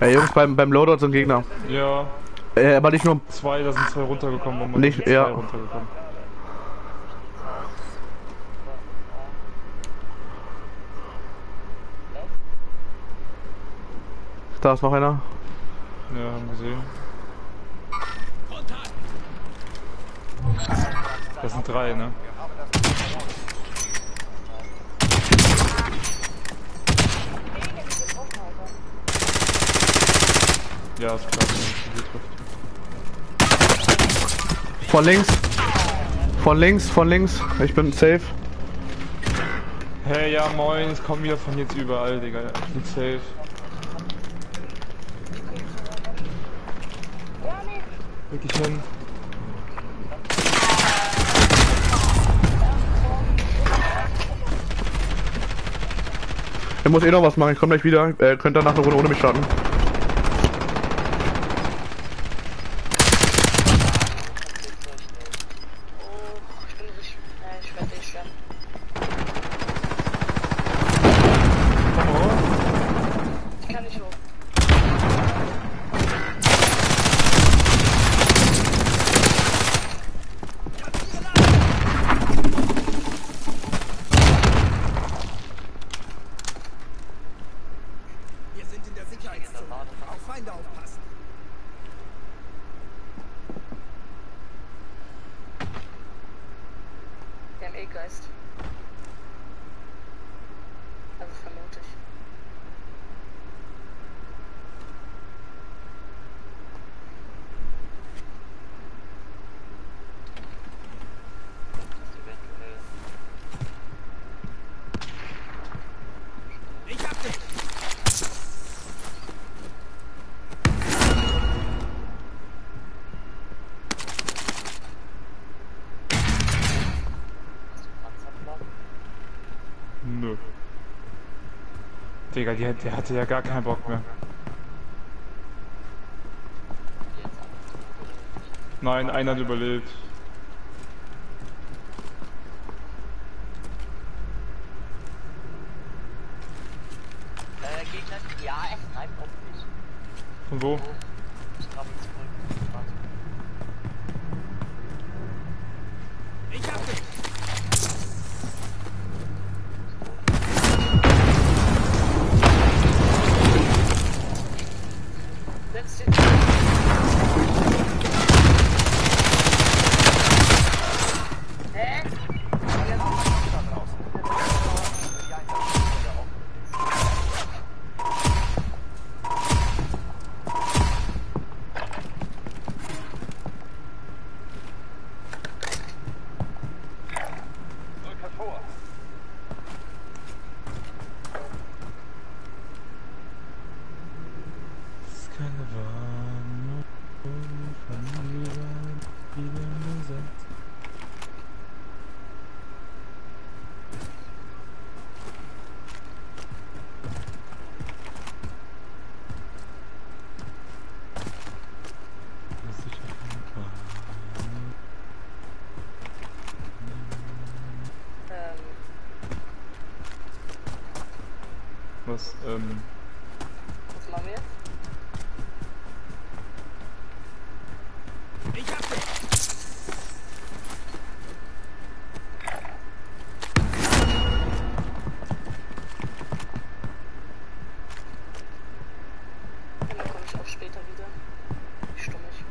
Ey, Jungs, beim Loadout sind Gegner. Ja. Aber nicht nur zwei, da sind zwei runtergekommen. Und nicht, zwei ja. Runtergekommen. Da ist noch einer. Ja, haben gesehen. Das sind drei, ne? Ja, ist klar. Von links. Von links, von links. Ich bin safe. Hey, ja moin, es kommen wieder von jetzt überall, Digga. Ich bin safe. Wirklich hin. Ich muss eh noch was machen, ich komm gleich wieder. Könnt danach eine Runde ohne mich starten. Digga, der hatte ja gar keinen Bock mehr. Nein, einer hat überlebt. Gegner, ja, es bleibt auf mich. Von wo? Ich glaube, jetzt wohl. Ich hab dich! Was machen wir jetzt? Ich hab dich! Und dann komme ich auch später wieder. Ich stumm mich.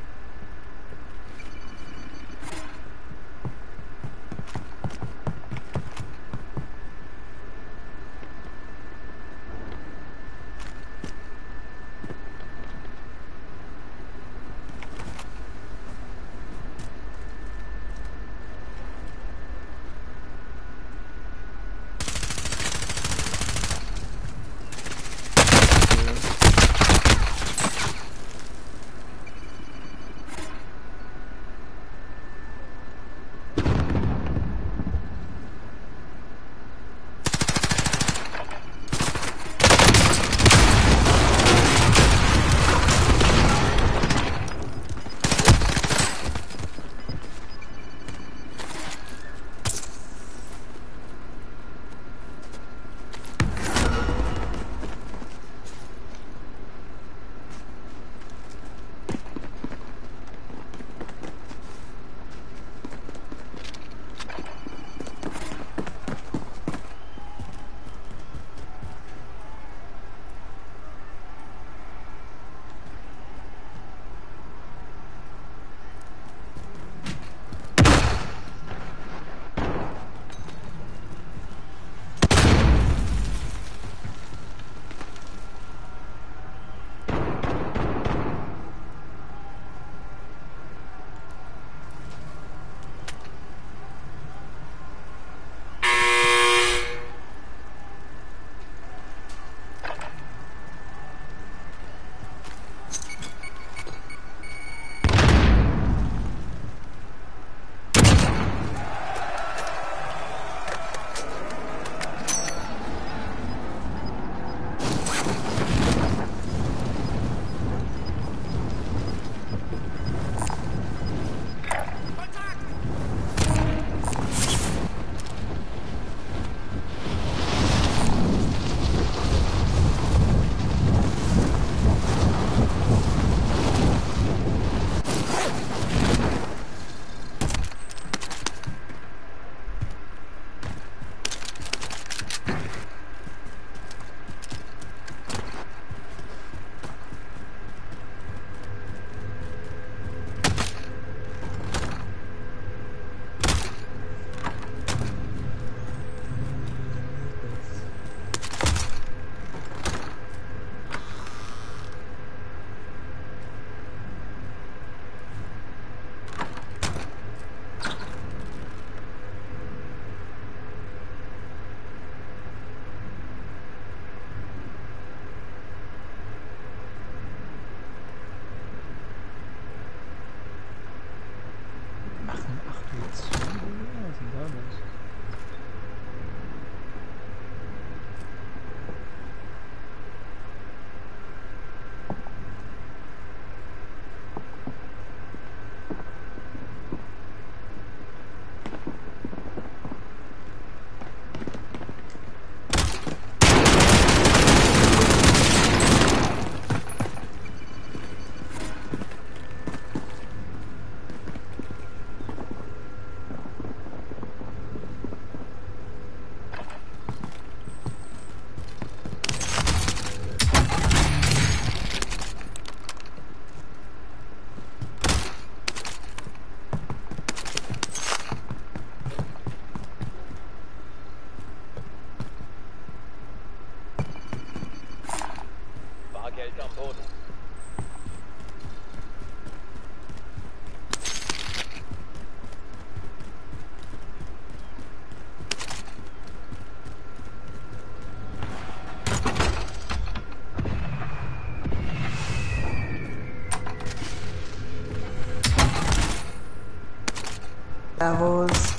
Servus.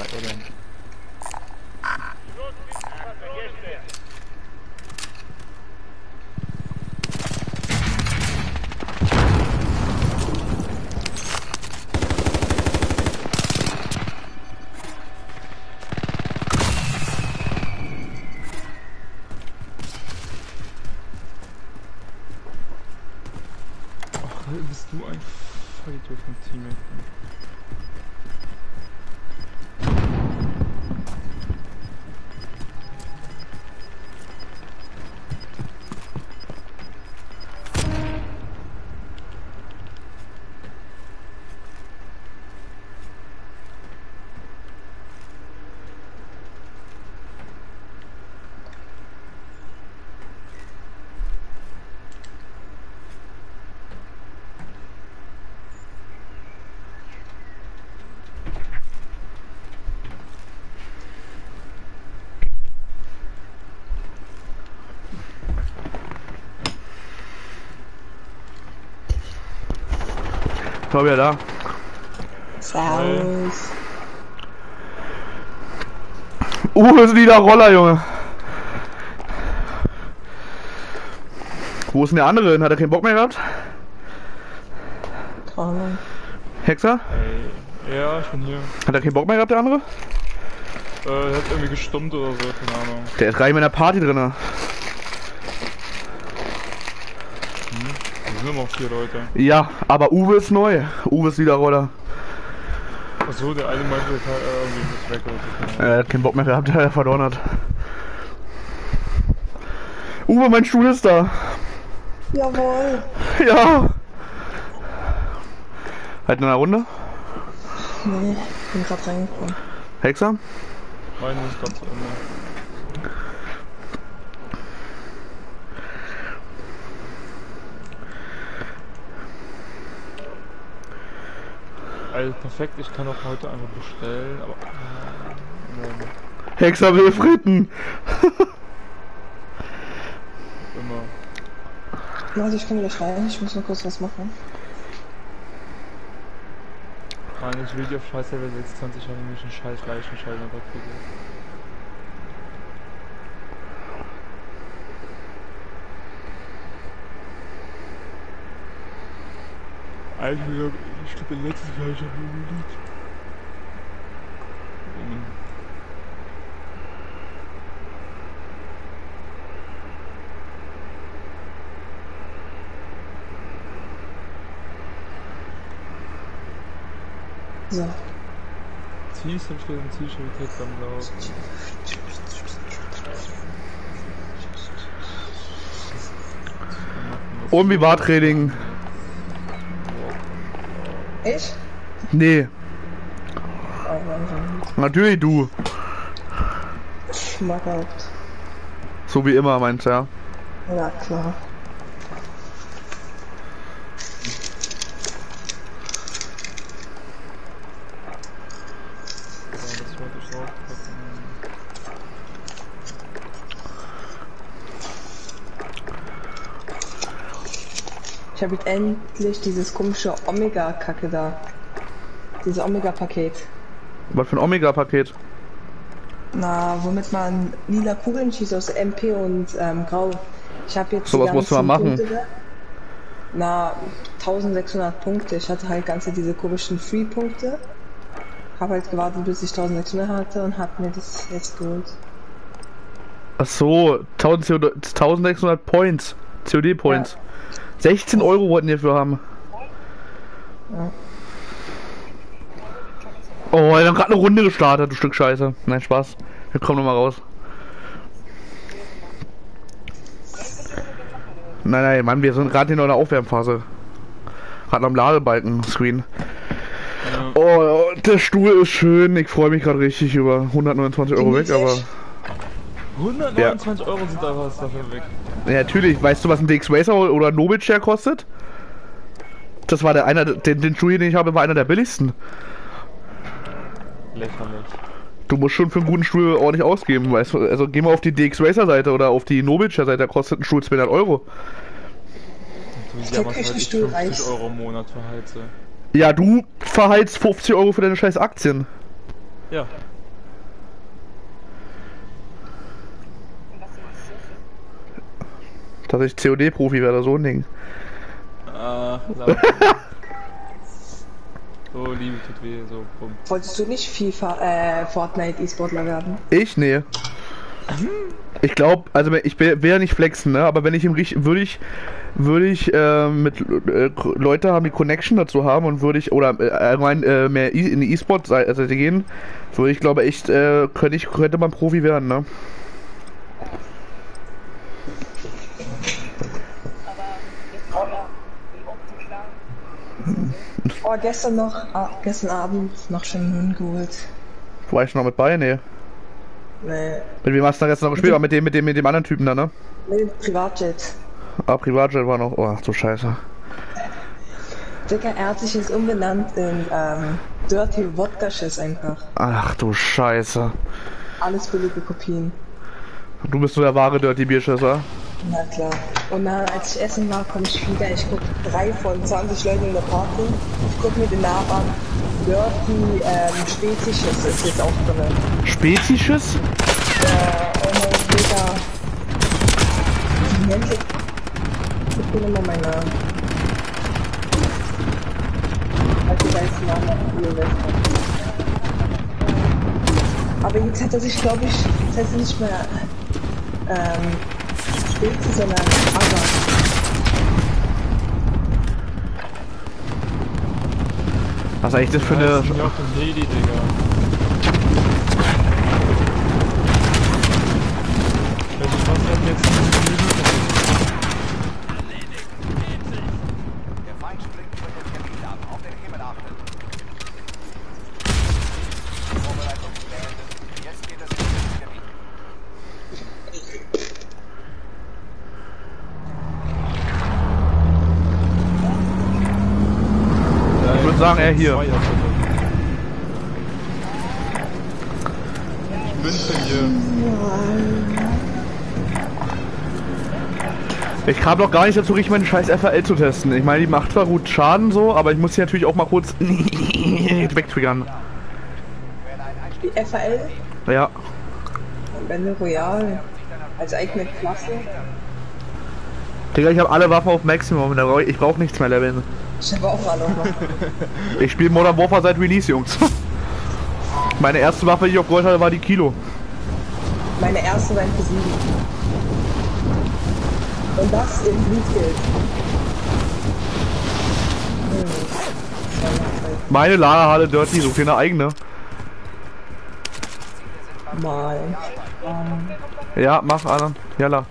weiterrennen. Fabian da. Servus. Ist wieder Roller, Junge. Wo ist denn der andere hin? Hat er keinen Bock mehr gehabt? Keine. Hexer? Ja, ich bin hier. Hat er keinen Bock mehr gehabt, der andere? Der hat irgendwie gestummt oder so, keine Ahnung. Der ist rein in der Party drin. Sind noch vier Leute. Ja, aber Uwe ist neu. Uwe ist wieder Roller. Achso, der eine meinte, irgendwie weg oder so. Er hat keinen Bock mehr gehabt, der verloren hat. Uwe, mein Stuhl ist da. Jawohl. Ja. Halt in einer Runde? Nee, ich bin gerade reingekommen. Hexer? Nein, das ist grad zu Ende. Also perfekt, ich kann auch heute einfach bestellen, aber... Hexer will Fritten! Immer. Also ich kann gleich rein, ich muss nur kurz was machen. Mann, ich will dir auf Scheiß Level 26 haben, nämlich einen scheiß leichten Schalter kriege. Eigentlich, ich glaube, den letzten Jahr ich habe ihn geliebt. So. T-Shirt für den T-Shirt jetzt am Laufen. Und wie war Training? Ich? Nee. Oh, natürlich du. Schmackhaft. So wie immer, meinst du, ja? Ja, klar. Ich habe jetzt endlich dieses komische Omega-Kacke da. Dieses Omega-Paket. Was für ein Omega-Paket? Na, womit man lila Kugeln schießt aus MP und Grau. Ich habe jetzt so was musst du mal machen. Punkte, na, 1600 Punkte. Ich hatte halt ganze diese komischen Free-Punkte. Habe halt gewartet, bis ich 1600 hatte und habe mir das jetzt geholt. Ach so, 1600 Points. COD-Points. Ja. 16 Euro wollten wir dafür haben. Ja. Oh, wir haben gerade eine Runde gestartet, du Stück Scheiße. Nein, Spaß. Wir kommen nochmal raus. Nein, nein, Mann, wir sind gerade in einer Aufwärmphase. Gerade am Ladebalken-Screen. Ja. Oh, der Stuhl ist schön. Ich freue mich gerade richtig über 129 Euro weg, aber... 129 ja. Euro sind einfach dafür weg. Ja, natürlich, weißt du, was ein DXRacer oder Nobic kostet? Das war der einer, den Schuh, den ich habe, war einer der billigsten. Lächerlich. Du musst schon für einen guten Stuhl ordentlich ausgeben, weißt du? Also geh mal auf die DXRacer Seite oder auf die Nobic Seite, da kostet ein Stuhl 200 Euro. Ich glaub, ich den Stuhl 50 Euro im Monat verheize. Ja, du verheizt 50 Euro für deine scheiß Aktien. Ja. Dass ich COD-Profi wäre, so ein Ding. So, liebe tut weh, so, bumm. Wolltest du nicht FIFA, Fortnite-E-Sportler werden? Ich? Nee. Ich glaube, also ich will ja nicht flexen, ne? Aber wenn ich im Richt würde ich mit Leute haben, die Connection dazu haben und würde ich, oder allgemein mehr in die E-Sport-Seite gehen, würde ich glaube echt, könnte man Profi werden, ne? Oh, gestern Abend noch schön Huhn geholt. War ich noch mit bei? Nee. Nee. Mit wem hast du da gestern noch gespielt? Mit dem anderen Typen da, ne? Nee, Privatjet. Ah, Privatjet war noch. Oh, ach so scheiße. Dicker, er hat sich jetzt umbenannt in Dirty-Wodka-Shiss einfach. Ach du Scheiße. Alles billige Kopien. Du bist so der wahre Dirty-Bierschisser. Na klar. Und dann, als ich essen war, komme ich wieder. Ich gucke 3 von 20 Leuten in der Party. Ich gucke mir den Namen an. Dirty Spezisches ist jetzt auch drin. Spezisches? Oh mein Gott. Ich bin immer meine. Also da ist mein. Aber jetzt hat er sich, glaube ich, jetzt heißt er nicht mehr. Spezi, sondern was eigentlich das für eine... Das ist ja auch ein Lady, Digga. Ich weiß nicht, jetzt der Feind springt über den Termin ab. Auf den Himmel achten. Vorbereitung beendet. Jetzt geht es in den Termin. Sagen er hier. Ich wünsche hier. Ich kam doch gar nicht dazu, richtig meinen scheiß FAL zu testen. Ich meine, die macht zwar gut Schaden so, aber ich muss hier natürlich auch mal kurz wegtriggern. Die FAL? Ja. Battle Royale als eigene Klasse. Digga, ich habe alle Waffen auf Maximum. Ich brauche nichts mehr leveln. Ich habe auch alle Waffen. Ich spiele Modern Warfare seit Release, Jungs. Meine erste Waffe, die ich auf Gold hatte, war die Kilo. Meine erste war ein P7. Und das in Bluefield. Meine Lara hatte Dirty, so keine eigene. Mal. Ja, mach, Alan. Jalla.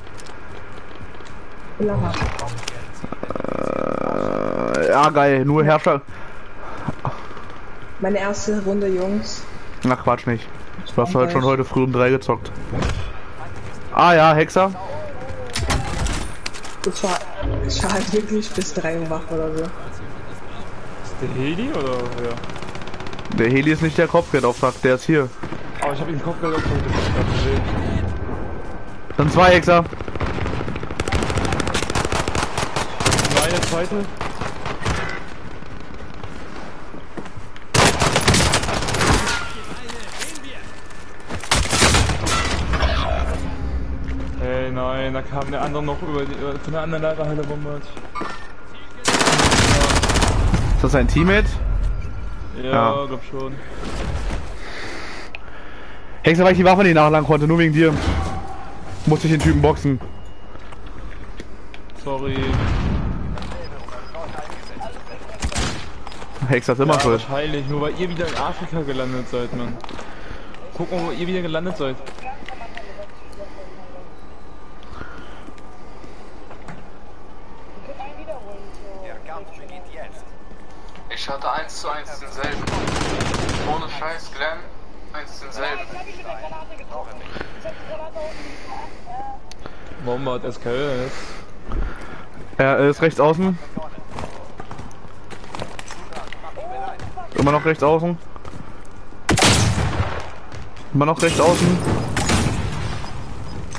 Ja, geil, nur Herrscher. Meine erste Runde, Jungs. Na, Quatsch nicht. Du hast halt schon heute früh um 3 gezockt. Ah ja, Hexer. Ich war halt wirklich bis 3 Uhr wach oder so. Ist der Heli oder wer? Der Heli ist nicht der Kopfgeldauftrag, der ist hier. Aber ich hab ihn Kopfgeldauftrag gesehen. Dann 2 Hexer. Der zweite. Hey, nein, da kam der andere noch von der anderen Lager halt Wombat. Ist das ein Teammate? Ja, glaub schon. Hexer, weil ich die Waffe nicht nachladen konnte, nur wegen dir. Musste ich den Typen boxen. Sorry. Hexer ist immer ja, schuld. Wahrscheinlich, nur weil ihr wieder in Afrika gelandet seid, Mann. Guck mal, wo ihr wieder gelandet seid. Der Kampf beginnt jetzt. Ich hatte 1:1 denselben. Ohne Scheiß, Glenn. 1 denselben. Wombat SKS. Er ist rechts außen. Immer noch rechts außen. Immer noch rechts außen.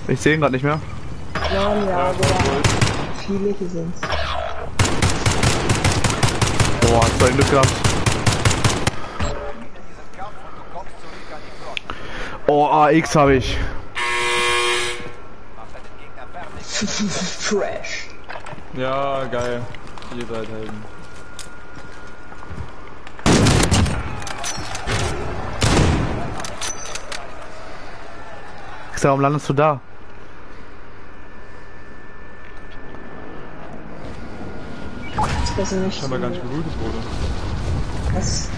Ich sehe ihn gerade nicht mehr. Nein, ja, viele hier sind. Boah, hat sein Glück gehabt. Oh, AX habe ich. Trash. Ja, geil. Ihr seid Helden. Warum landest du da? Das ist nicht. Ich habe gar nicht berührt, wurde. Was?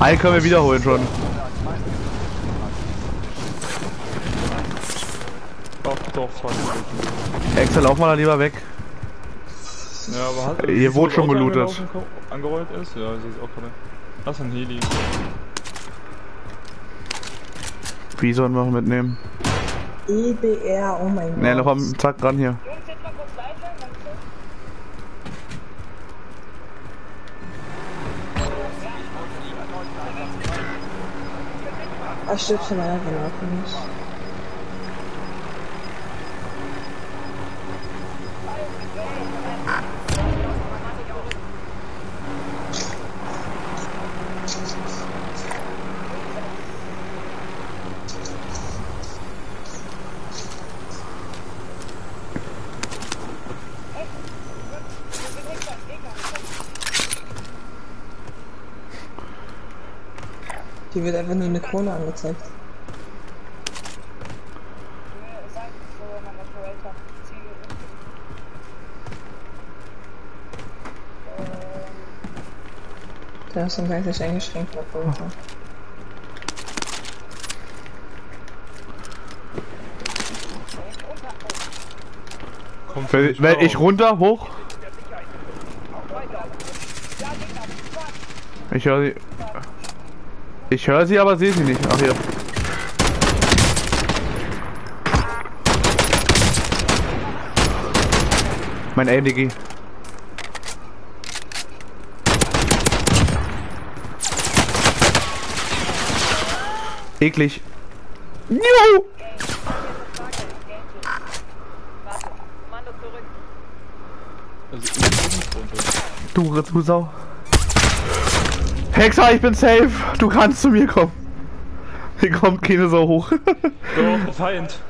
Einen können wir wiederholen schon. Doch, Excel, lauf mal da lieber weg. Ja, aber hat hier wurde schon gelootet. Angerollt ist? Ja, das ist auch gerade. Das ist ein Heli. Wie sollen wir mitnehmen? EBR, oh mein Gott. Ne, noch am Zack dran hier. Ach, stimmt schon, einer verlaufen nicht. Hier wird einfach nur eine Krone angezeigt. Da ist ein geistig eingeschränkt. Kommt, wenn ich runter, hoch. Ich höre sie. Ich höre sie, aber sehe sie nicht. Ach, hier. Mein ADG. Eklig. Juhu! Du Ritzhusau. Hexer, ich bin safe. Du kannst zu mir kommen. Hier kommt keine so hoch. So, Feind.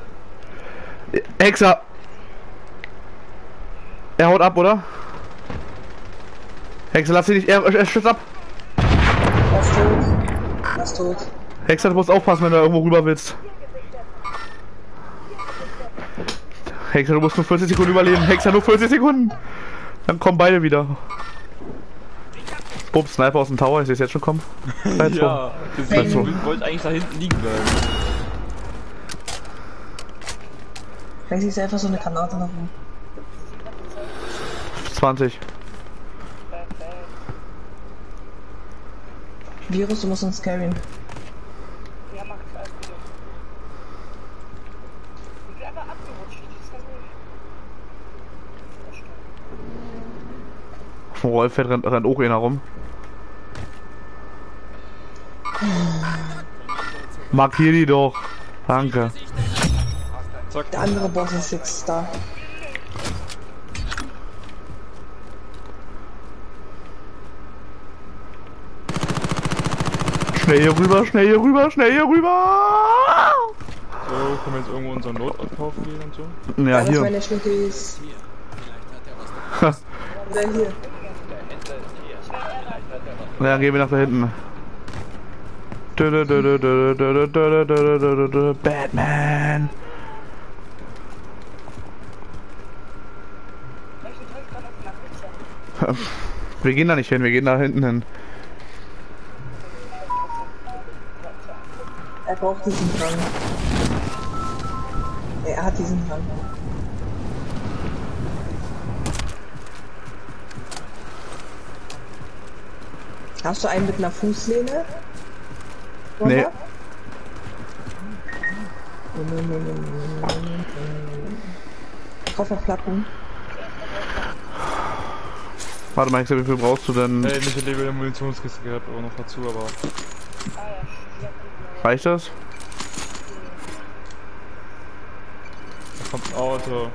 Hexer. Er haut ab, oder? Hexer, lass ihn nicht. Er schützt ab. Er ist tot. Er ist tot. Hexer, du musst aufpassen, wenn du irgendwo rüber willst. Hexer, du musst nur 40 Sekunden überleben. Hexer, nur 40 Sekunden. Dann kommen beide wieder. Ups, Sniper aus dem Tower, ich sehe es jetzt schon kommen. Ja, ich wollte eigentlich da hinten liegen bleiben. Vielleicht ist einfach so eine Granate nach oben. 20. Virus, du musst uns carryen. Auf dem Roll fährt, rennt auch einer rum. Markier die doch. Danke. Der andere Boss ist jetzt da. Schnell hier rüber, schnell hier rüber, schnell hier rüber! So, können wir jetzt irgendwo unseren Notort kaufen gehen und so? Ja, hier. Meine Schnecke ist. Oder hier. Na, dann gehen wir nach da hinten. Batman! Wir gehen da nicht hin, wir gehen da hinten hin. Er braucht diesen Rang. Er hat diesen Rang. Hast du einen mit einer Fußlehne? Nee. Kofferplatten. Warte mal, ich sag, wie viel brauchst du denn? Nee, ich hätte lieber eine Munitionskiste gehabt, aber noch dazu, aber... Reicht das? Da kommt ein Auto.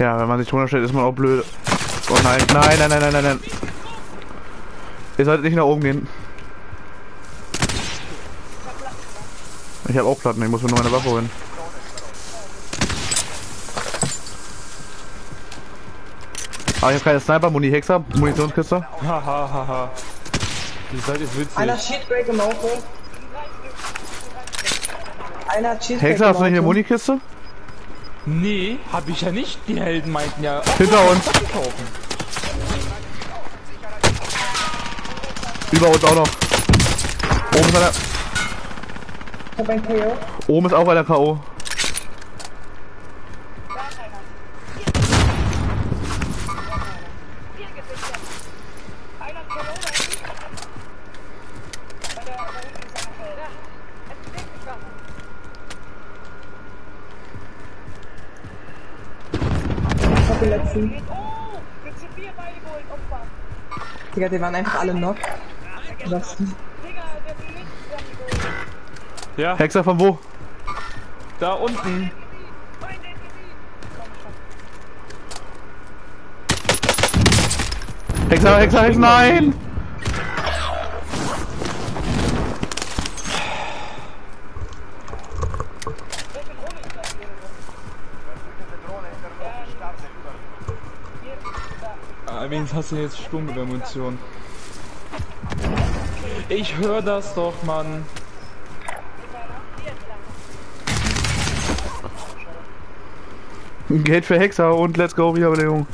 Ja, wenn man sich drunter stellt, ist man auch blöd. Oh nein, nein, nein, nein, nein, nein, nein. Ihr solltet nicht nach oben gehen. Ich habe auch Platten, ich muss mir nur meine Waffe holen. Aber ich habe keine Sniper-Muni, Hexer, Munitionskiste. Hahaha. Die Seite ist witzig. Einer Cheatbreak im Auto. Einer Cheatbreak. Hexer, hast du nicht eine Munikiste? Nee, hab ich ja nicht. Die Helden meinten ja. Hinter uns. Über uns auch noch. Oben ist einer. Ich hab ein KO. Oben ist auch einer KO. Digga, die waren einfach alle noch. Ja. Hexer von wo? Da unten. Hexer, Hexer, Hexer, nein! Wenigstens hast du jetzt Sturm über Munition. Ich höre das doch, Mann. Geld für Hexer und let's go, Wiederbelegung.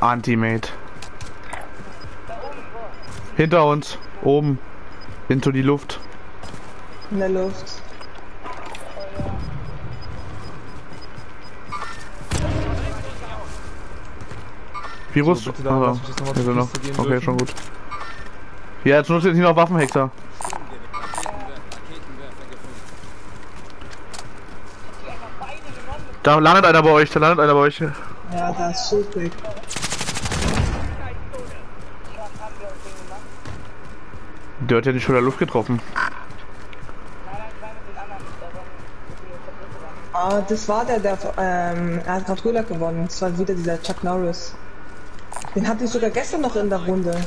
Anti-Mate. Hinter uns, oben. Into die Luft. In der Luft. Virus? So, da, also, also noch. Okay, dürfen. Schon gut. Ja, jetzt nutzt jetzt nicht noch Waffenhexer. Da landet einer bei euch, da landet einer bei euch. Ja, da ist Schildweg. Der hat ja nicht schon in der Luft getroffen. Ah, das war der, er hat gerade Gulag gewonnen. Das war wieder dieser Chuck Norris. Den hatte ich sogar gestern noch in der Runde.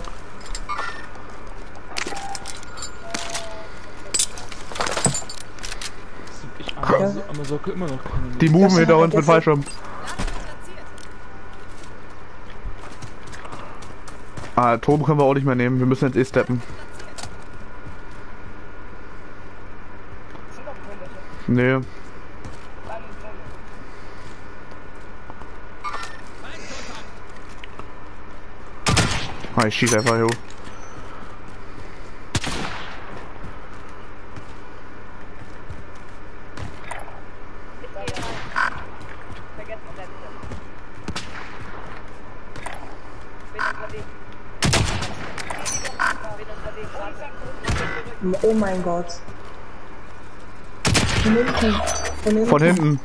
Ich am Socke immer noch. Die Moven hinter uns mit Fallschirm. Ah, Turm können wir auch nicht mehr nehmen. Wir müssen jetzt eh steppen. Nee. Ich schieße einfach hier hoch. Oh mein Gott. Von hinten. Von hinten. Von hinten.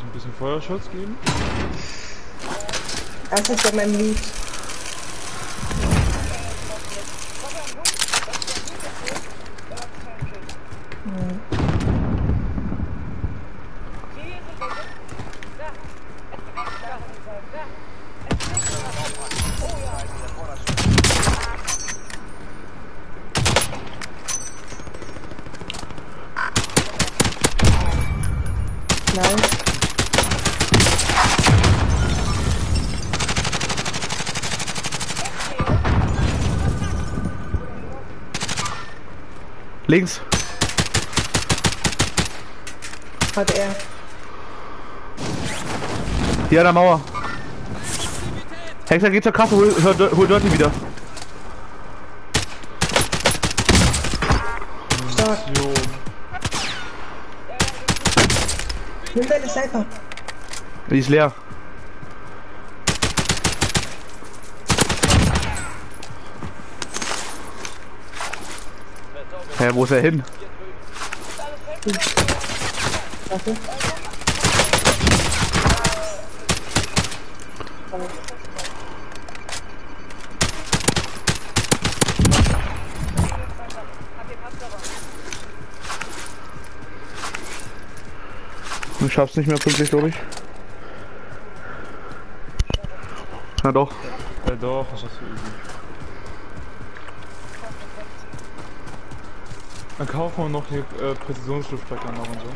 Ein bisschen Feuerschutz geben. Das ist bei meinem Lied. Hm. Nein. Links. Hat er. Ja, der Mauer. Hexer geht zur Kasse, hol Dirty wieder. Stark. Nimm deine Sniper. Die ist leer. Hä, hey, wo ist er hin? Warte. Ich schaff's nicht mehr pünktlich, glaube ich. Na doch. Ja, doch, das ist so easy. Dann kaufen wir noch die Präzisionsschriftstecker noch und so.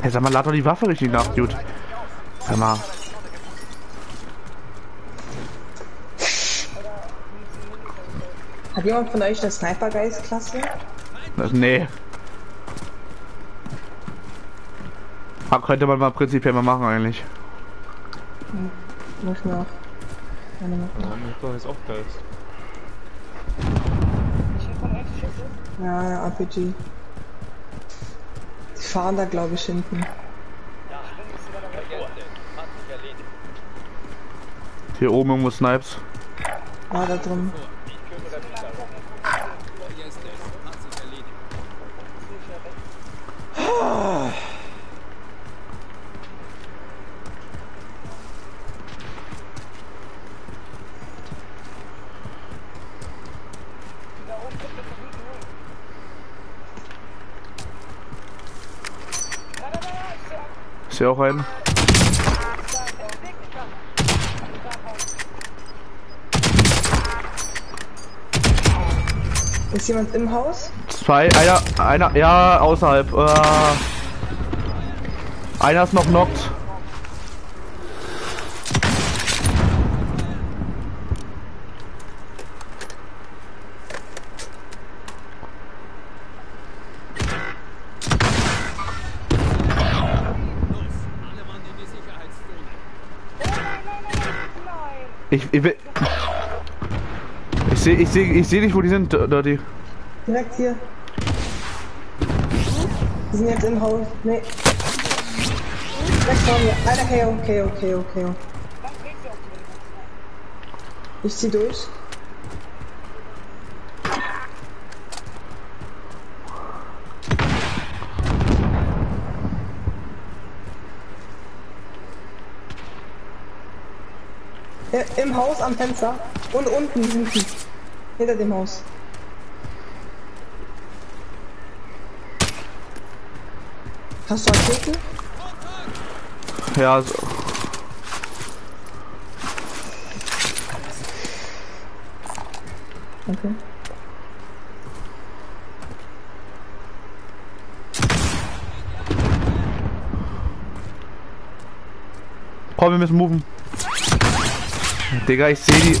Hey, sag mal, lad doch die Waffe richtig nach, Dude. Sag mal. Hat jemand von euch eine Sniper-Geist-Klasse? Nee. Aber könnte man mal prinzipiell mal machen, eigentlich. Muss noch. Ja, ist auch Geist. Ja, RPG. Fahren da, glaube ich, hinten. Hier oben irgendwo Snipes. Ah, da drin. Auch ein. Ist jemand im Haus? Zwei, einer, ja, außerhalb. Einer ist noch knockt. Ich seh nicht, wo die sind, Dirty. Direkt hier. Die sind jetzt im Haus. Nee. Direkt vor mir. Alter, okay. Ich zieh durch. Im Haus am Fenster und unten hinten. Hinter dem Haus. Hast du Raketen? Ja, so. Okay. Komm, wir müssen moven. Digga, ich sehe die.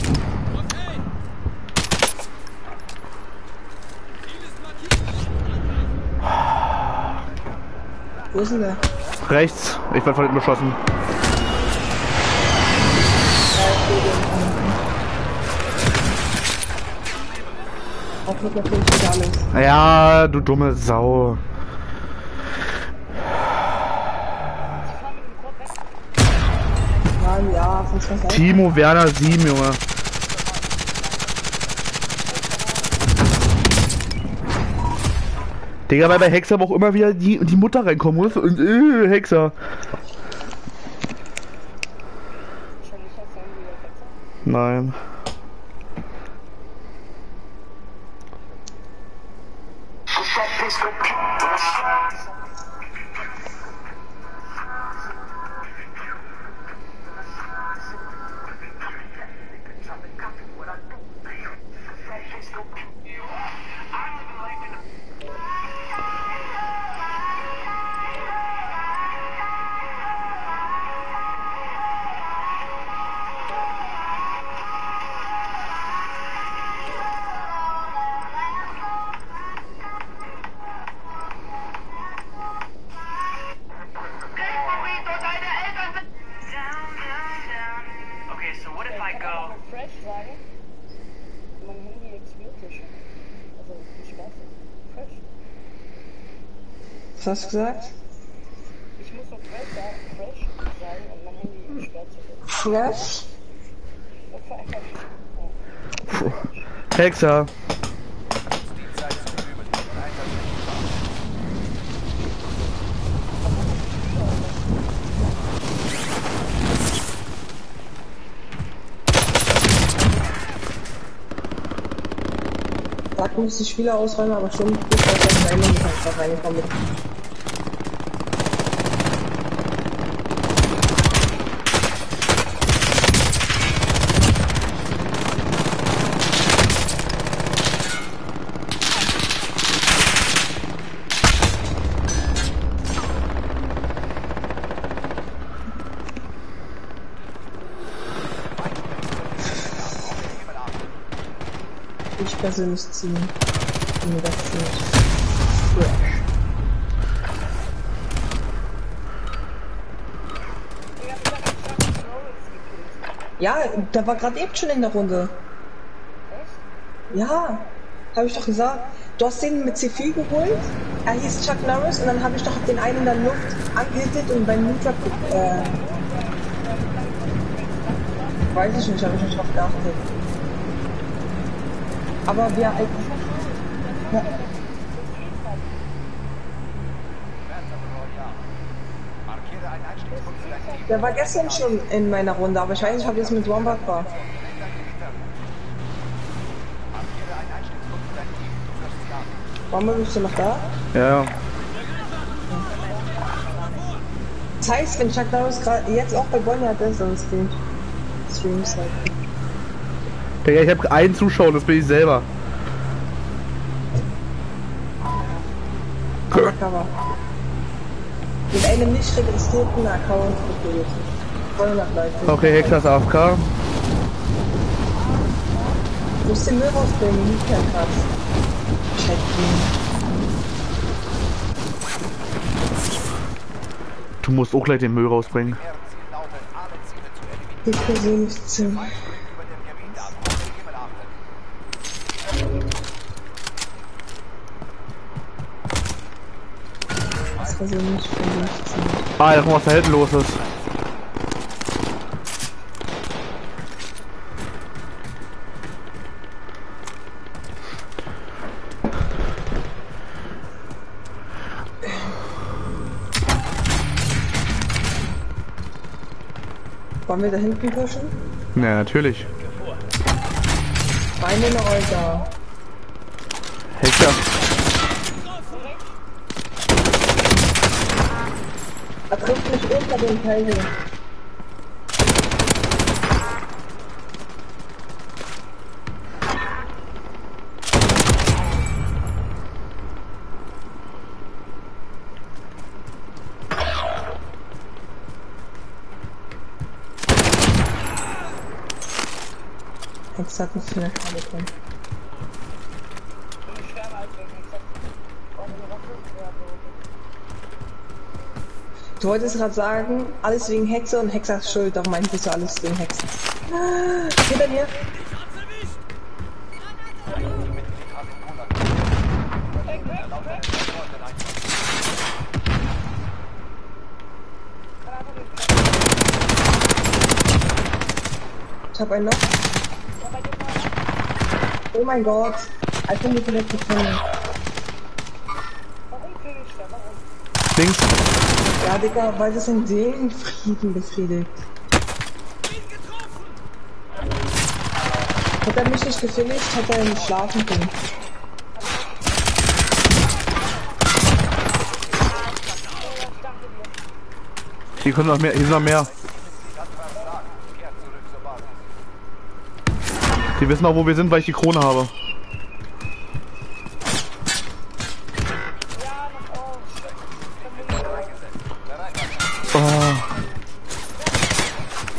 Wo ist denn der? Rechts. Ich werde von hinten beschossen. Ja, du dumme Sau. Ja, Timo Werner 7, Junge. Digga, weil bei Hexer auch immer wieder die Mutter reinkommen muss und Hexer. Nein. Was hast du gesagt? Ich muss noch fresh sagen und mein Handy sperrt zu viel. Fresh? Hexer. Gerade muss ich Spieler ausräumen, aber schon gut, dass das Ende nicht einfach reingekommen ist. Persönlich ziehen. Mir das nicht. Ja, da war gerade eben schon in der Runde. Echt? Ja, habe ich doch gesagt. Du hast den mit C4 geholt, er hieß Chuck Norris und dann habe ich doch den einen in der Luft angehittet und beim Moontrap. Weiß ich nicht, habe ich nicht drauf geachtet. Aber wir eigentlich. Ja. Der war gestern schon in meiner Runde, aber ich weiß nicht, ob das mit Wombat war. Wombat, bist du noch da? Ja. Das heißt, wenn Chuck Norris gerade jetzt auch bei Boneyard ist, dann ist die Streams halt. Ich habe einen Zuschauer, das bin ich selber. Undercover. Mit einem nicht registrierten Account gebildet. Voll nach Leuten. Okay, Hexas AFK. Du musst den Müll rausbringen, nicht mehr krass. Checken. Du musst auch gleich den Müll rausbringen. Ich persönlich zu. Also nicht von nichts. Ah, da kommt was da hinten los ist. Wollen wir da hinten pushen? Na, natürlich. Beine in der Olga. Hector. Er trifft mich unter den Teil hier. Jetzt hat mich mehr Kabel drin. Du wolltest gerade sagen, alles wegen Hexe und Hexer ist schuld, doch meintest du alles wegen Hexen. Hinter mir! Ich hab einen noch. Oh mein Gott! Ich bin nicht direkt gefunden. Links! Ja, Digga, weil das in den Frieden befriedigt. Hat er mich nicht gefälligst, hat er nicht schlafen können. Hier kommt noch mehr, hier sind noch mehr. Die wissen auch, wo wir sind, weil ich die Krone habe.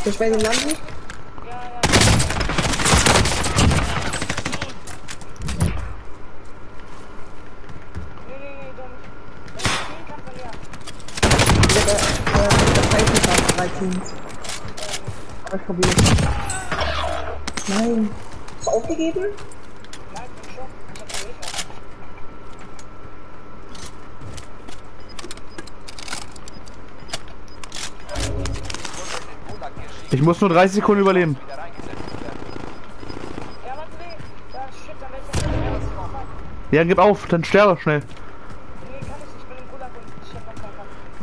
Ich weiß nicht, landen. Aber ich probiere es. Nein. Hast du aufgegeben? Ich muss nur 30 Sekunden überleben. Ja, gib auf, dann sterbe schnell.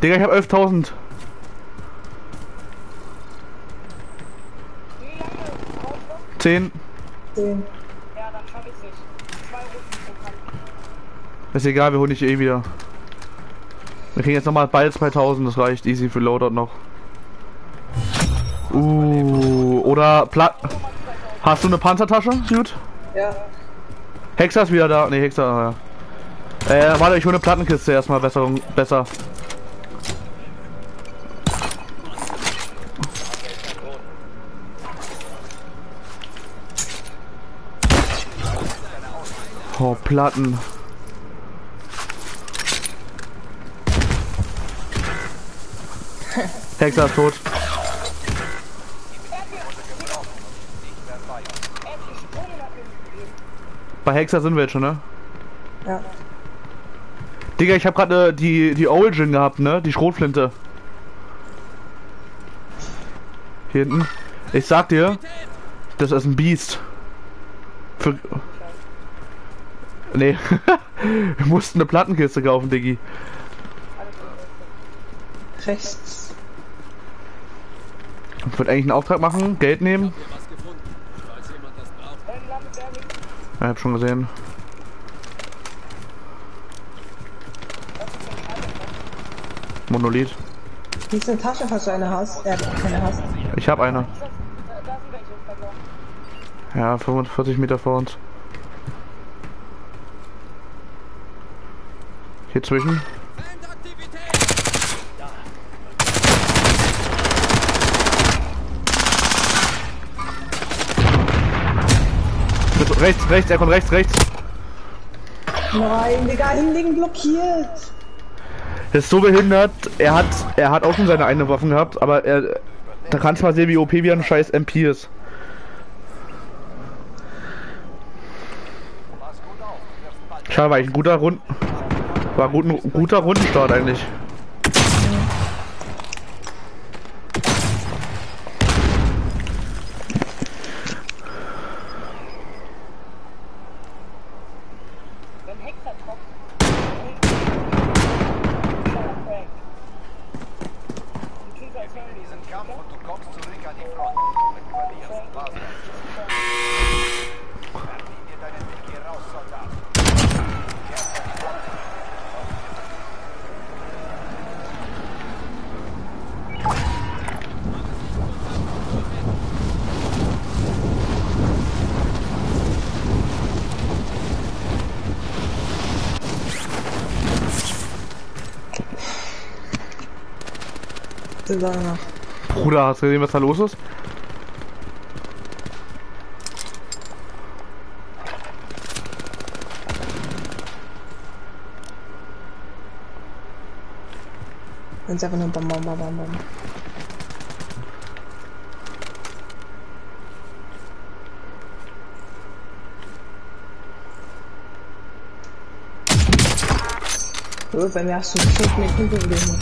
Digga, ich hab 11.000. Zehn. Ja, dann schaff ich's nicht. Ist egal, wir holen dich eh wieder. Wir kriegen jetzt nochmal beide 2000, das reicht easy für Loadout noch. Oder Pla... Hast du eine Panzertasche, Dude? Ja. Hexer ist wieder da. Ne, Hexer, ja. Warte, ich hole eine Plattenkiste erstmal, besser. Oh, Platten. Hexer ist tot. Bei Hexer sind wir jetzt schon, ne? Ja. Digga, ich hab gerade die Origin gehabt, ne? Die Schrotflinte. Hier hinten. Ich sag dir, das ist ein Biest. Für... Nee. Wir mussten eine Plattenkiste kaufen, Diggi. Rechts. Ich würde eigentlich einen Auftrag machen, Geld nehmen. Ich hab schon gesehen. Monolith. Wie ist eine Tasche, falls du eine hast? Keine hast. Ich hab eine. Ja, 45 Meter vor uns. Hier zwischen. Rechts, er kommt rechts. Nein, Digga, hinlegen blockiert. Das ist so behindert. Er hat auch schon seine eigene Waffen gehabt, aber er... Da kannst du mal sehen, wie OP wie ein scheiß MP ist. Schade, war eigentlich ein guter Rund... War ein guter Rundenstart eigentlich. Bruder, hast du gesehen, was da los ist? Wenn es einfach nur bam. Bei mir hast du einen Schiff mit Kugel gegeben.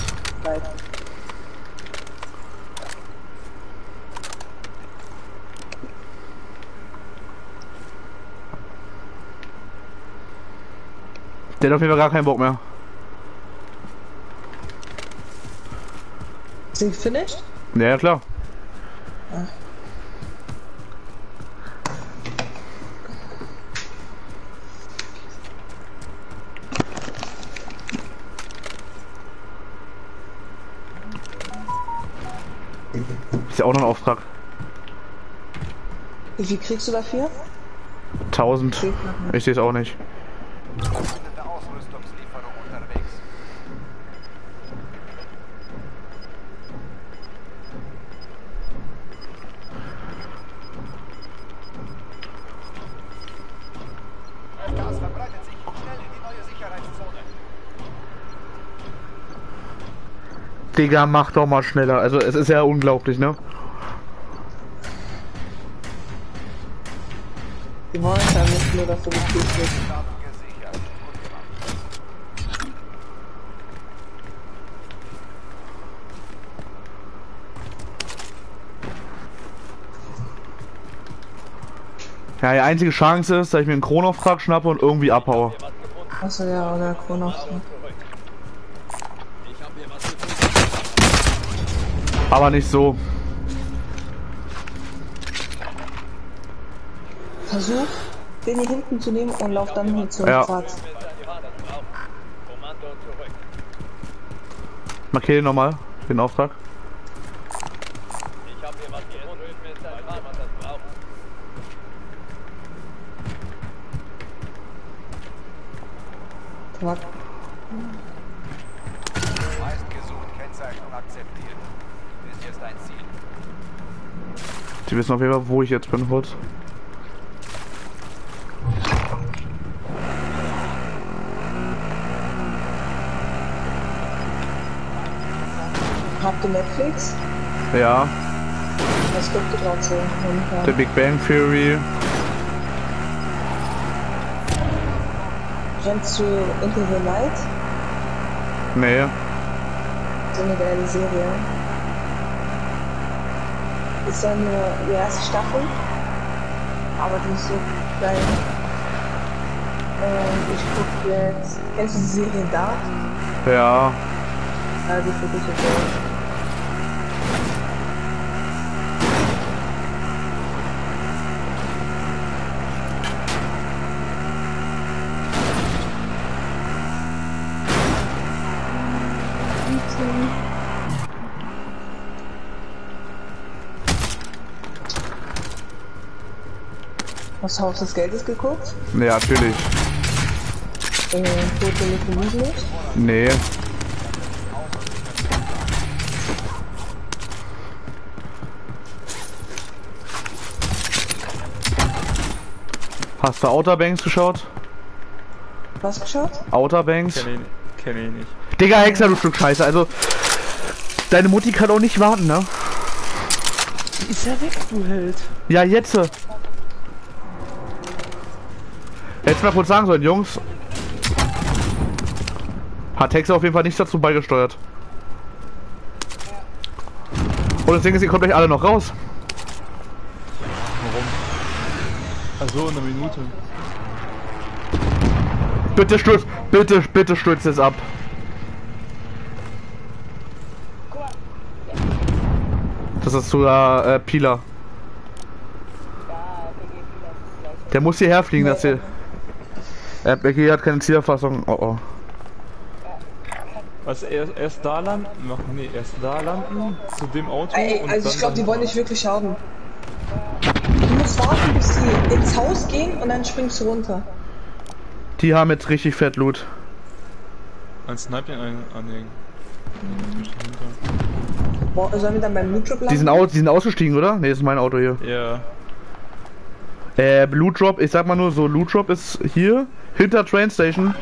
Der hat auf jeden Fall gar keinen Bock mehr. Sind sie finished? Ja, klar. Ah. Ist ja auch noch ein Auftrag. Wie viel kriegst du dafür? 1000. Ich sehe es auch nicht. Digga, mach doch mal schneller. Also es ist ja unglaublich, ne? Die wollen ja nicht nur, dass du gut bist. Ja, die einzige Chance ist, dass ich mir einen Kronauftrag schnappe und irgendwie abhaue. Achso, ja, oder Kronauftrag. Aber nicht so. Versuch, den hier hinten zu nehmen und lauf dann hier zu uns. Ja. Markiere nochmal den Auftrag. Meist gesucht, Kennzeichnung akzeptiert. Ist jetzt ein Ziel. Die wissen auf jeden Fall, wo ich jetzt bin, kurz. Habt ihr Netflix? Ja. Was guckt ihr gerade so? Der Big Bang Theory. Kennst du Into the Night? Nee. So eine geile Serie. Ist ja nur die erste Staffel, aber die ist so geil. Ich guck jetzt. Kennst du die Serie da? Ja. Ja, die guck ich jetzt auch. Hast du Haus des Geldes geguckt? Ja, natürlich. Tote Lücke? Nee. Hast du Outer Banks geschaut? Was geschaut? Outer Banks? Kenn ich nicht. Digga, Hexer, du Stück Scheiße, also... Deine Mutti kann auch nicht warten, ne? Die ist ja weg, du Held. Ja, jetzt. Hättest du mal kurz sagen sollen, Jungs. Hat Hexer auf jeden Fall nichts dazu beigesteuert. Und das Ding ist, ihr kommt euch alle noch raus. Warum? Ach so, in einer Minute. Bitte stürzt, bitte stürzt es ab. Das ist sogar Pila. Der muss hierher fliegen, dass hier... Becky hat keine Zielerfassung. Oh. Was, erst da landen? Nee, erst da landen zu dem Auto. Ey, und also dann ich glaube, die wollen nicht wirklich haben. Du musst warten, bis sie ins Haus gehen und dann springst du runter. Die haben jetzt richtig fett Loot. Ein Sniper anhängen. Boah, sollen wir dann beim Loot-Drop landen? Die sind ausgestiegen, oder? Ne, das ist mein Auto hier. Ja. Yeah. Loot Drop, ich sag mal nur so, Loot Drop ist hier, hinter Train Station.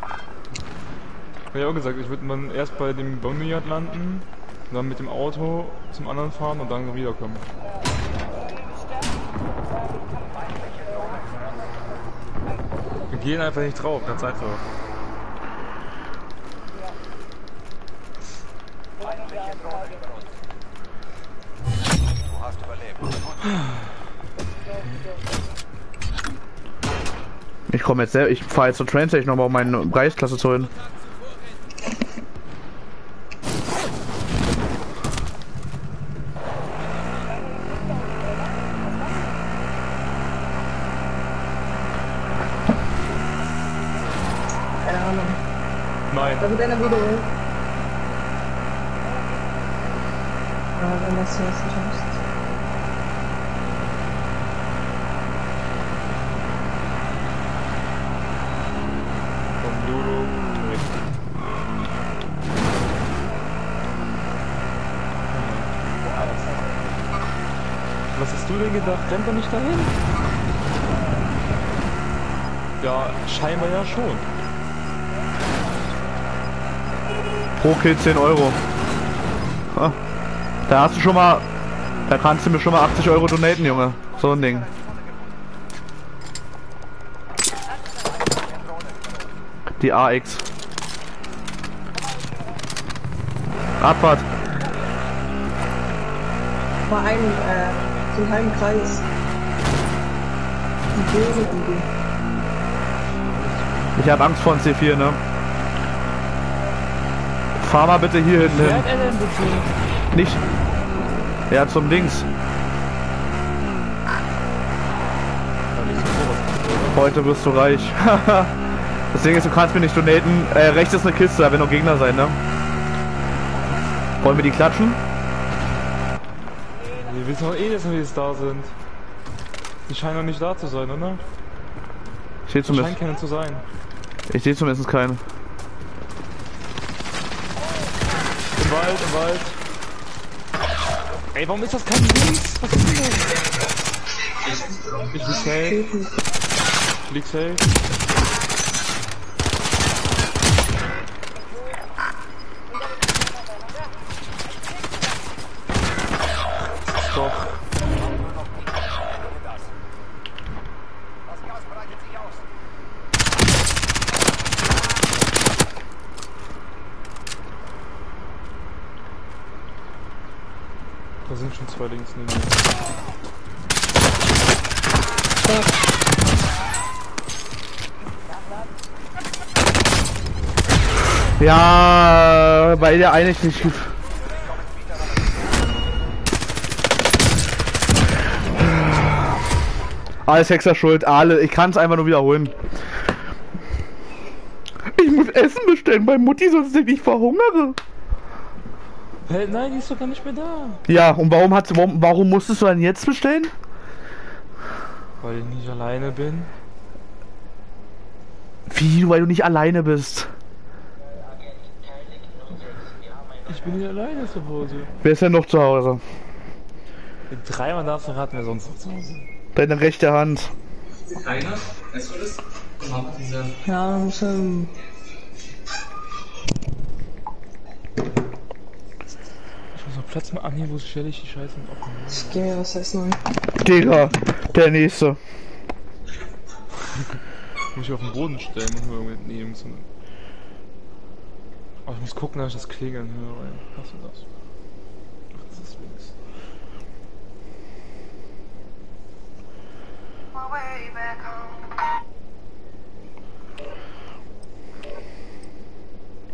Hab ja auch gesagt, ich würde man erst bei dem Boneyard landen, dann mit dem Auto zum anderen fahren und dann wiederkommen. Wir gehen einfach nicht drauf, ganz einfach. Du hast überlebt. Ich komme jetzt ich fahre jetzt zur Train Station nochmal, um meine Preisklasse zu holen. Keine Ahnung. Nein. Da wird einer wieder. Wenn das hier ist, ich gedacht, rennt er nicht dahin? Ja, scheinbar ja schon. Pro Kill 10 Euro. Ah, da hast du schon mal, da kannst du mir schon mal 80 Euro donaten, Junge. So ein Ding. Die AX. Abfahrt. Vor allem, zum halben Kreis. Die böse Idee. Ich hab Angst vor dem C4, ne? Fahr mal bitte hier hinten hin. Nicht. Ja, zum Links. Heute wirst du reich. Das Ding ist, du kannst mir nicht donaten. Rechts ist eine Kiste, da werden noch Gegner sein, ne? Wollen wir die klatschen? Wir wissen doch eh jetzt nicht, wie es da sind. Die scheinen noch nicht da zu sein, oder? Ich sehe zumindest keinen zu sein. Ich sehe zumindest keinen. Im Wald, im Wald. Ey, warum ist das kein Links? Was ist denn? Ich bin safe. Ich lieg safe. Doch. Da sind schon zwei links neben mir. Ja, bei der eine ist nicht gut. Alles Hexer schuld, alle. Ich kann es einfach nur wiederholen. Ich muss Essen bestellen bei Mutti, sonst ich verhungere. Hey, nein, die ist doch gar nicht mehr da. Ja, und warum musstest du dann jetzt bestellen? Weil ich nicht alleine bin. Wie, weil du nicht alleine bist? Ich bin nicht alleine zu Hause. Wer ist denn noch zu Hause? Dreimal darfst du raten, wer sonst noch zu Hause. Deine rechte Hand. Keiner? Weißt du das? Ja, muss ja... Platz mal an hier, wo stelle ich die Scheiße und offen. Ich geh mir was essen. Digga, der nächste. Muss ich auf den Boden stellen und nur mitnehmen. Aber ich muss gucken, dass ich das Klingeln höre. Hast du das? Ach, das ist links.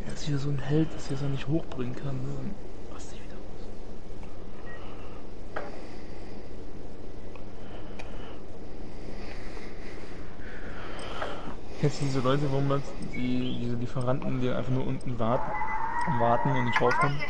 Jetzt hier so ein Held, dass ich das ja nicht hochbringen kann. Ne? Jetzt sind diese Leute, wo man diese Lieferanten, die einfach nur unten warten und nicht raufkommen.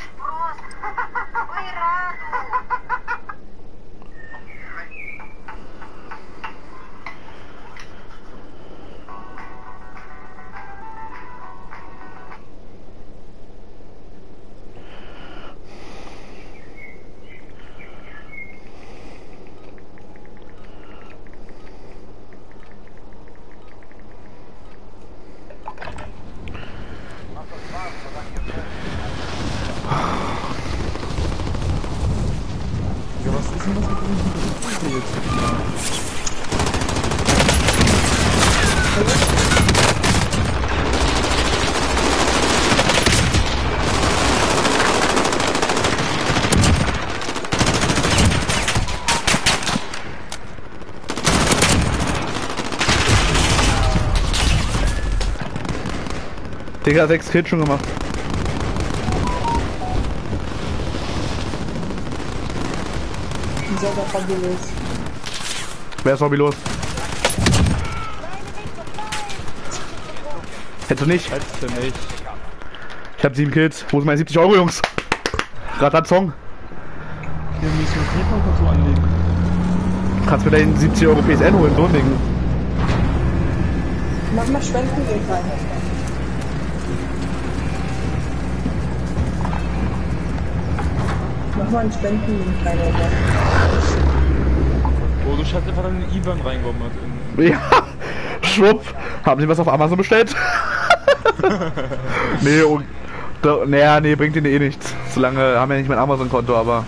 Digga, 6 Kills schon gemacht. Wer ist hobbylos? Hättest du nicht? Hättest du nicht. Ich hab 7 Kills. Wo sind meine 70 Euro, Jungs? Ratatong. Hier müssen wir Knipper so anlegen. Kannst du mir deinen 70 Euro PSN holen, so ein Ding. Mach mal Schwenkenweg rein. Mach mal einen Spendenlink rein, oder? Oh, du hast einfach einen IBAN reingehommert. Ja, schwupp. Haben Sie was auf Amazon bestellt? Nee, oh, da, naja, nee, bringt Ihnen eh nichts. Solange haben wir nicht mein Amazon-Konto, aber...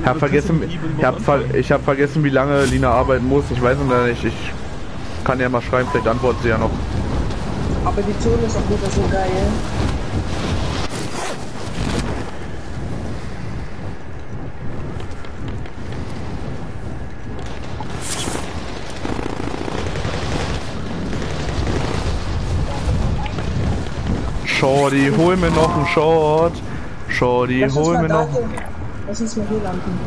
Ich hab vergessen, wie lange Lina arbeiten muss. Ich weiß noch nicht. Ich kann ja mal schreiben, vielleicht antwortet sie ja noch. Aber die Zone ist auch wieder so geil. Shorty, hol mir noch einen Short. Shorty, hol mir noch. Lass uns mal hier landen.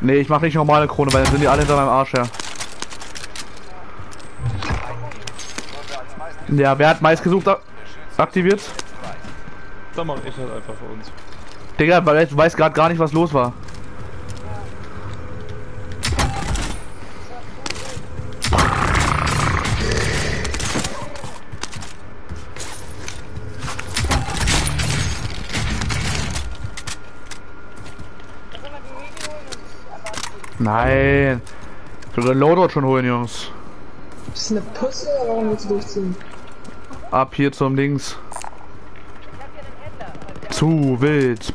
Ne, ich mach nicht normale Krone, weil dann sind die alle hinter meinem Arsch her. Ja, wer hat Mais gesucht? Aktiviert? Dann mach ich halt einfach für uns. Digga, weil ich weiß gerade gar nicht, was los war. Nein! Ich will den Loadout schon holen, Jungs. Ist das eine Pusse oder warum willst du durchziehen? Ab hier zum Dings. Zu wild.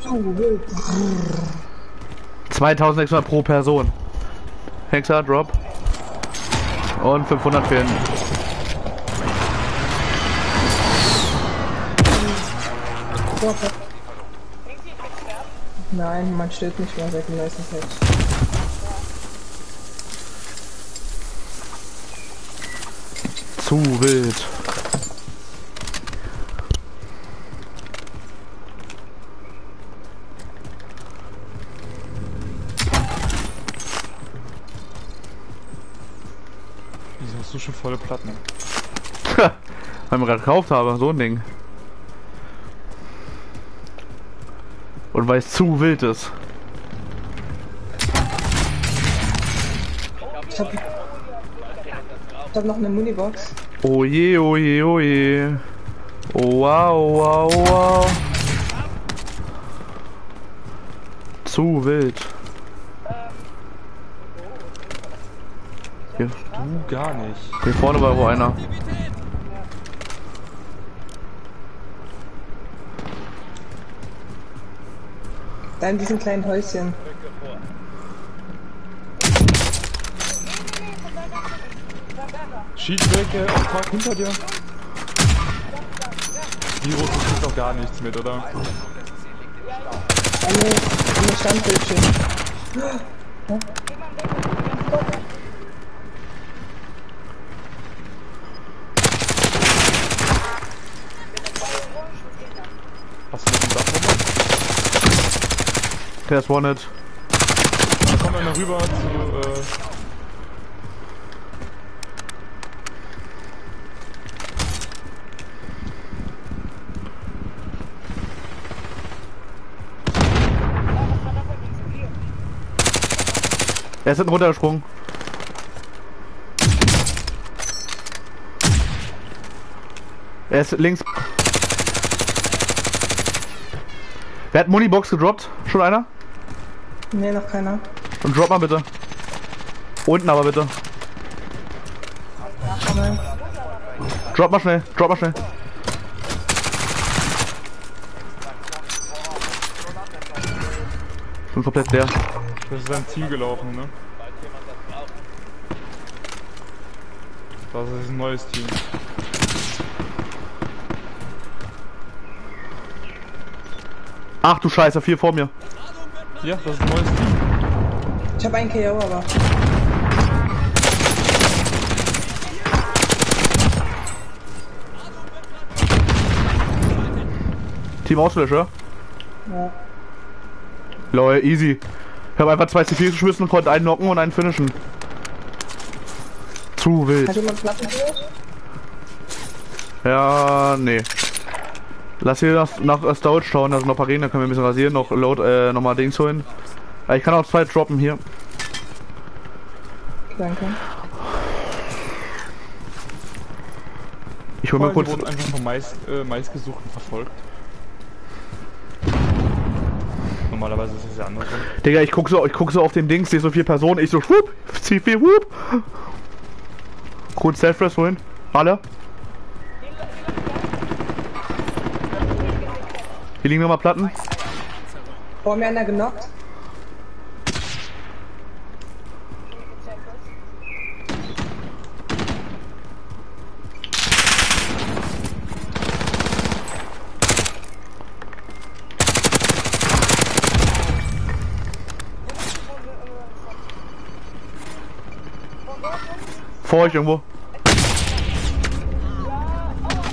Zu wild. 2600 pro Person. Hexer, Drop. Und 500 fehlen. Nein, man steht nicht mehr seit dem letzten Set. Zu wild. Wieso hast du schon volle Platten? Weil ich mir gerade gekauft habe, so ein Ding. Und weil es zu wild ist. Ich hab noch eine Munibox. Oh je, oh je, oh je. Oh wow, wow, wow. Zu wild. Hier. Du gar nicht. Hier vorne war wohl einer. Da in diesem kleinen Häuschen. Schiedwecke, Park hinter dir. Die Rote kriegt doch gar nichts mit, oder? Eine Standbildschirm. Ja. Hast du mit dem Dach gemacht? Der ist wanted. Da kommt einer rüber zu, Er ist hinten runtergesprungen. Er ist links. Wer hat Munibox gedroppt? Schon einer? Ne, noch keiner. Und drop mal bitte. Unten aber bitte. Drop mal schnell, drop mal schnell. Schon komplett leer. Das ist sein Ziel gelaufen, ne? Das ist ein neues Team. Ach du Scheiße, 4 vor mir. Ja, das ist ein neues Team. Ich hab einen KO, aber... Team Auslöscher? Ja. Lol, easy. Ich hab einfach 2 C4 geschmissen und konnte einen knocken und einen finishen. Zu wild. Hat jemand Platten hier? Ja, nee. Lass hier nach Storage schauen, da sind noch ein paar Gegner, können wir ein bisschen rasieren, noch Load, nochmal Dings holen. Ich kann auch 2 droppen hier. Danke. Ich hol mir kurz... Wir wurden einfach von Mais gesucht und verfolgt. Normalerweise ist das ja andersrum. Digga, ich guck so auf dem Dings, sehe so 4 Personen, ich so schwupp, zieh 4 whoop. Kurz Self-Rest holen. Alle. Hier liegen nochmal Platten. Vor mir einer genockt. vor euch irgendwo.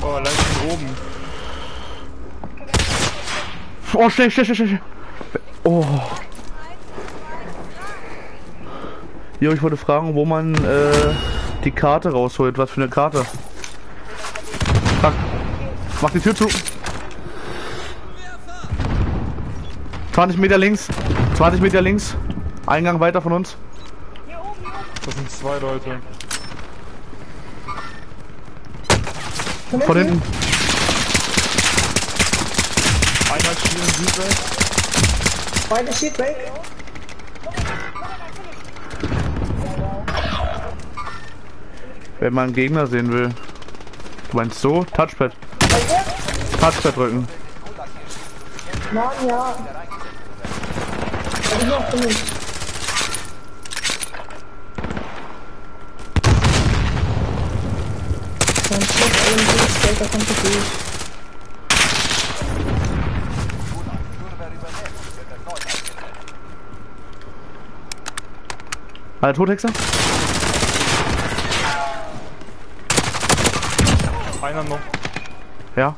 Oh, leicht von oben. Oh, schnell. Oh. Jo, ich wollte fragen, wo man die Karte rausholt. Was für eine Karte? Fuck. Mach die Tür zu. 20 Meter links. 20 Meter links. Eingang weiter von uns. Das sind zwei Leute. Von hinten. Einer Schienen Südweg. Beide Südweg. Wenn man einen Gegner sehen will. Du meinst so? Touchpad. Touchpad drücken. Mann, ja. Alle tot, Hexer? Einer noch. Ja.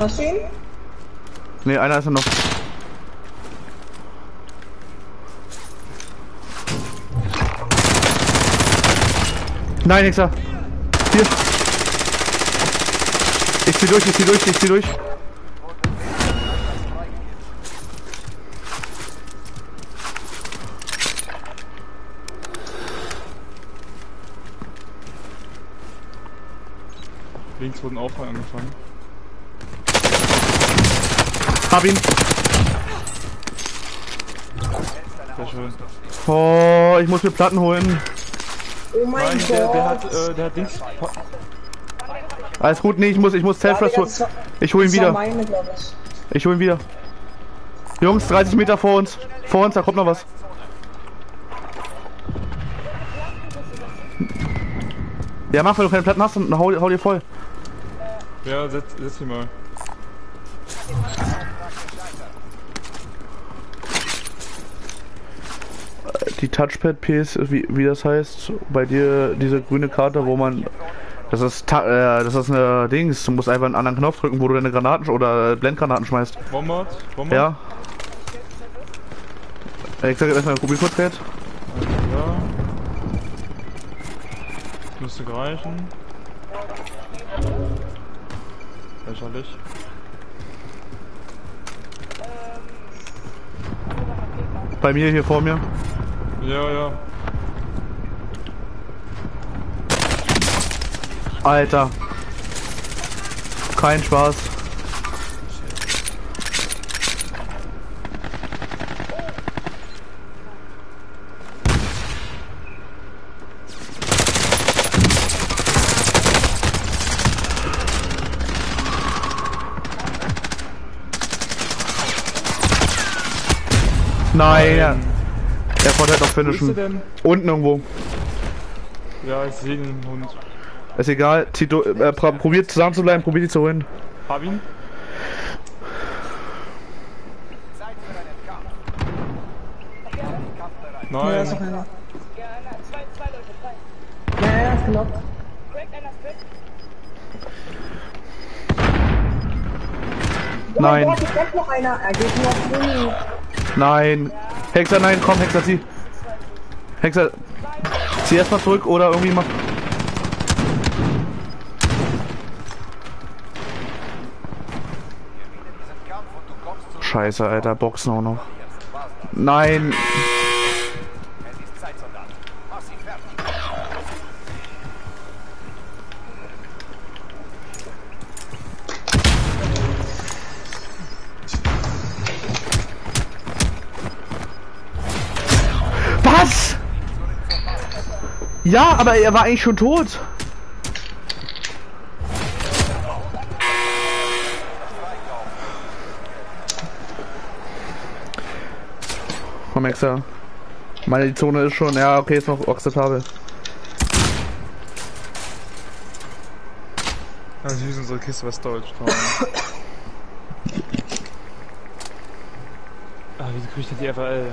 Hast du ihn? Ne, einer ist er noch. Nein, Hexer. Hier. Ich zieh durch. Links wurden Aufprall angefangen. Hab ihn. Sehr schön. Oh, ich muss mir Platten holen. Oh mein Gott. Der hat Dings. Alles gut, nee, ich muss Selfrest holen. Ich hol ihn wieder. Jungs, 30 Meter vor uns. Da kommt noch was. Ja, mach, wenn du keine Platten hast, dann hau dir voll. Ja, setz sie mal. Die Touchpad PS, wie das heißt, bei dir diese grüne Karte, wo man, das ist eine Dings. Du musst einfach einen anderen Knopf drücken, wo du deine Granaten oder Blendgranaten schmeißt. Wombat? Ja. Ich sag jetzt erstmal Kubikquadrat. Ja. Müsste gereichen. Lächerlich. Bei mir, hier vor mir. Ja. Alter. Kein Spaß. Nein, er wollte halt noch finishen. Unten irgendwo. Ja, ich sehe den Hund. Ist egal, probiert zusammen zu bleiben, probiert die zu holen. Hab ihn. Nein. Ja, ist noch einer. Ja, ist noch. Nein. Oh, ich hab noch einer. Er geht noch. Nein! Hexer, nein, komm, Hexer, zieh! Hexer, zieh erstmal zurück oder irgendwie mach. Scheiße, Alter, Boxen auch noch. Nein! Ja, aber er war eigentlich schon tot. Komm, Hexer. Meine Zone ist schon. Ja, okay, ist noch akzeptabel. Also, wie ist unsere Kiste Westdeutsch? Ah, wieso kriegt er die FAL?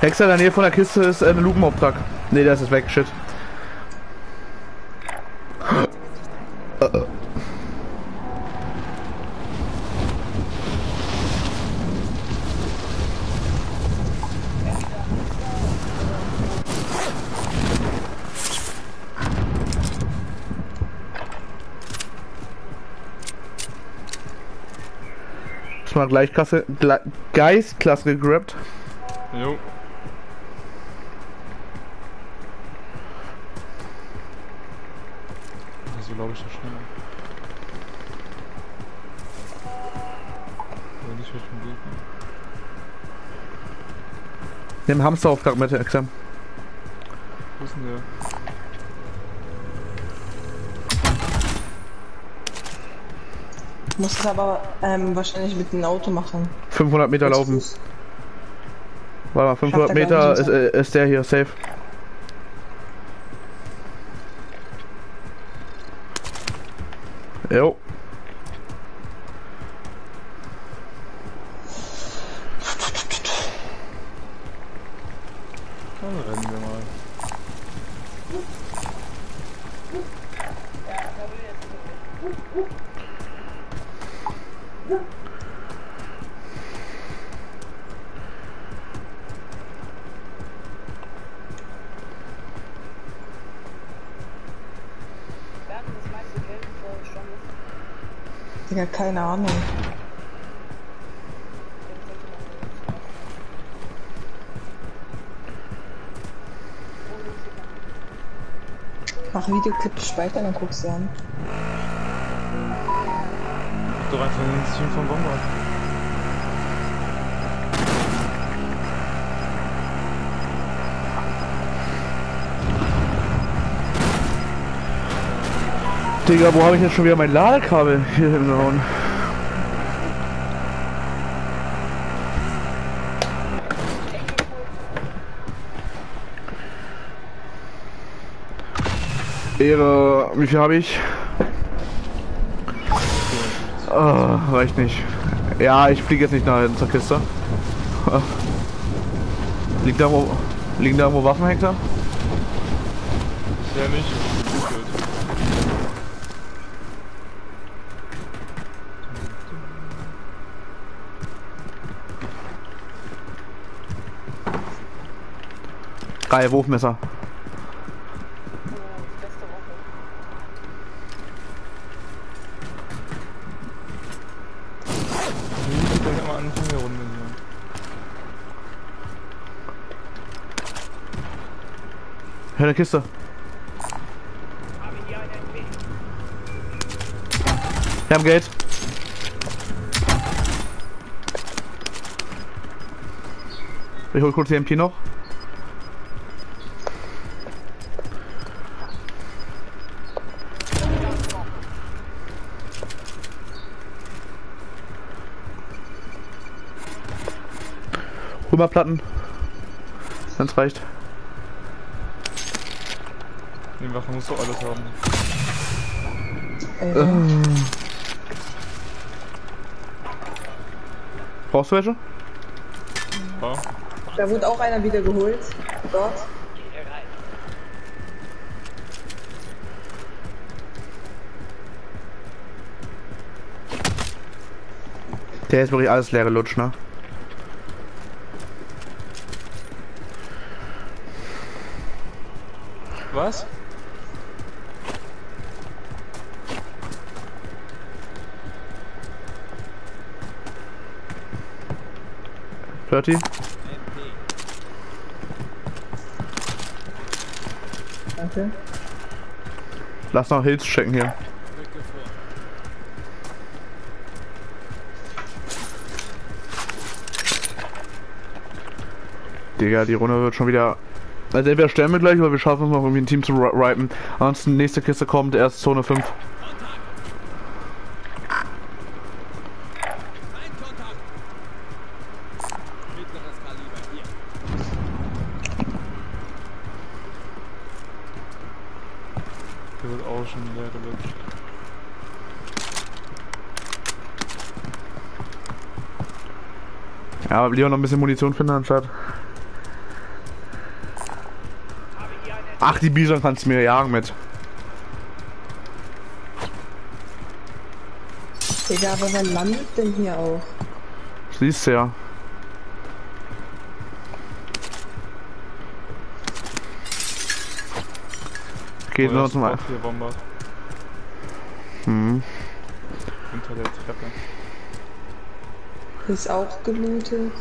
Hexer, in der Nähe von der Kiste ist ein Lupenauftrag. Ne, der ist jetzt weg, shit. Mal gleich Klasse, Geistklasse gegrabt. Jo. Also glaube ich so schnell. Oder nicht mit dem Gegner. Nimm Hamsterauftrag mit, Exam. Wo ist denn der? Muss es aber wahrscheinlich mit dem Auto machen. 500 Meter laufen. Warte mal, 500 Meter ist der hier, safe. Jo. Dann rennen wir mal. Digga, keine Ahnung. Mach Videoclip speichern und guck's dir an. Doch einfach den Stream von Wombat. Digga, wo habe ich jetzt schon wieder mein Ladekabel hier hingehauen? Ehre, wie viel habe ich? Oh, reicht nicht. Ja, ich fliege jetzt nicht nach zur Kiste. Liegen da irgendwo Waffen, Hector? Sehr nicht. Geil, Wurfmesser. Hör der Kiste. Wir haben Geld. Ich hol kurz die MP noch. Römerplatten. Wenn's reicht. Die Waffe musst du alles haben. Brauchst du welche? Ja. Da wurde auch einer wieder geholt. Dort. Der ist wirklich alles leere Lutsch, ne? Was? Dirty. Danke. Lass noch Hills checken hier. Digga, die Runde wird schon wieder... Also entweder sterben wir gleich oder wir schaffen es noch irgendwie ein Team zu ripen. Ansonsten nächste Kiste kommt, erst Zone 5. Ja, aber lieber noch ein bisschen Munition finden anstatt. Ach, die Bison kannst du mir jagen mit. Digga, aber wer landet denn hier auch? Schließt ja. Geht nur zum Beispiel. Hm. Unter der Treppe. Ist auch gelootet.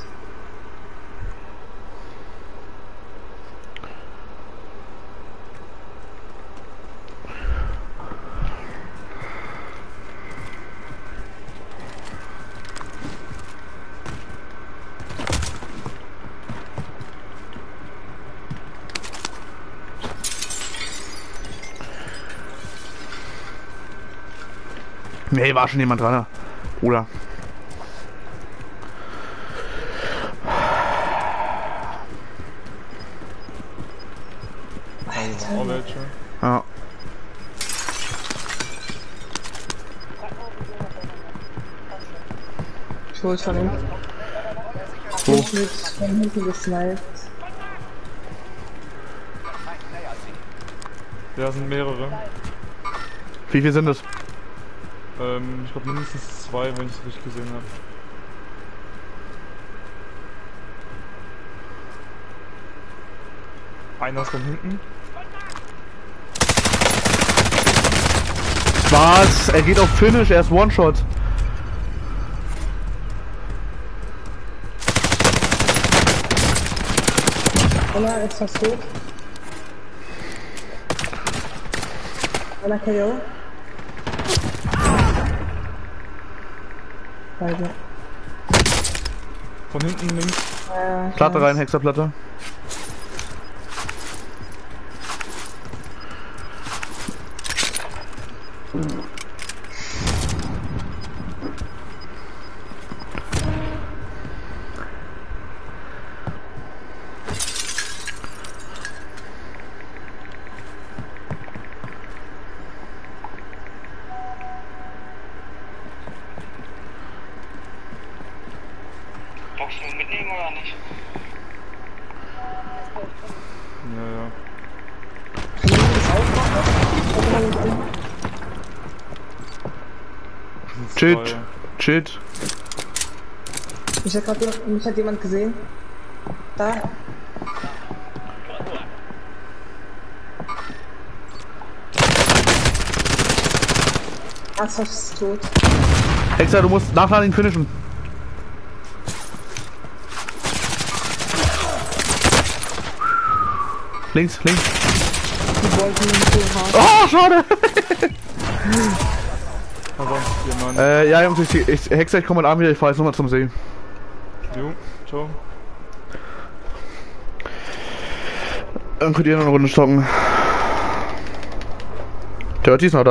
Nee, war schon jemand dran, Bruder. Alter. Ja. Ich hol's von ihm. Wo? Ich bin hinten gesniped. Ja, sind mehrere. Wie viele sind das? Ich glaube mindestens zwei, wenn ich es richtig gesehen habe. Einer ist dann hinten. Was? Er geht auf Finish, er ist One-Shot. Einer ist fast tot. Einer KO. Beide. Von hinten links. Platte rein, Hexerplatte. Chit, chit. Ich hab gerade mich hat jemand gesehen. Da. Ernsthaft ist tot. Hexer, du musst nachladen, ihn finishen. Links, links. Die wollten ihn so hart. Oh, schade! Ja, Jungs, ich Hexer, ich komme heute Abend wieder, ich fahr jetzt nochmal zum See. Jo, ciao. Dann könnt ihr noch eine Runde stoppen. Dirty ist noch da.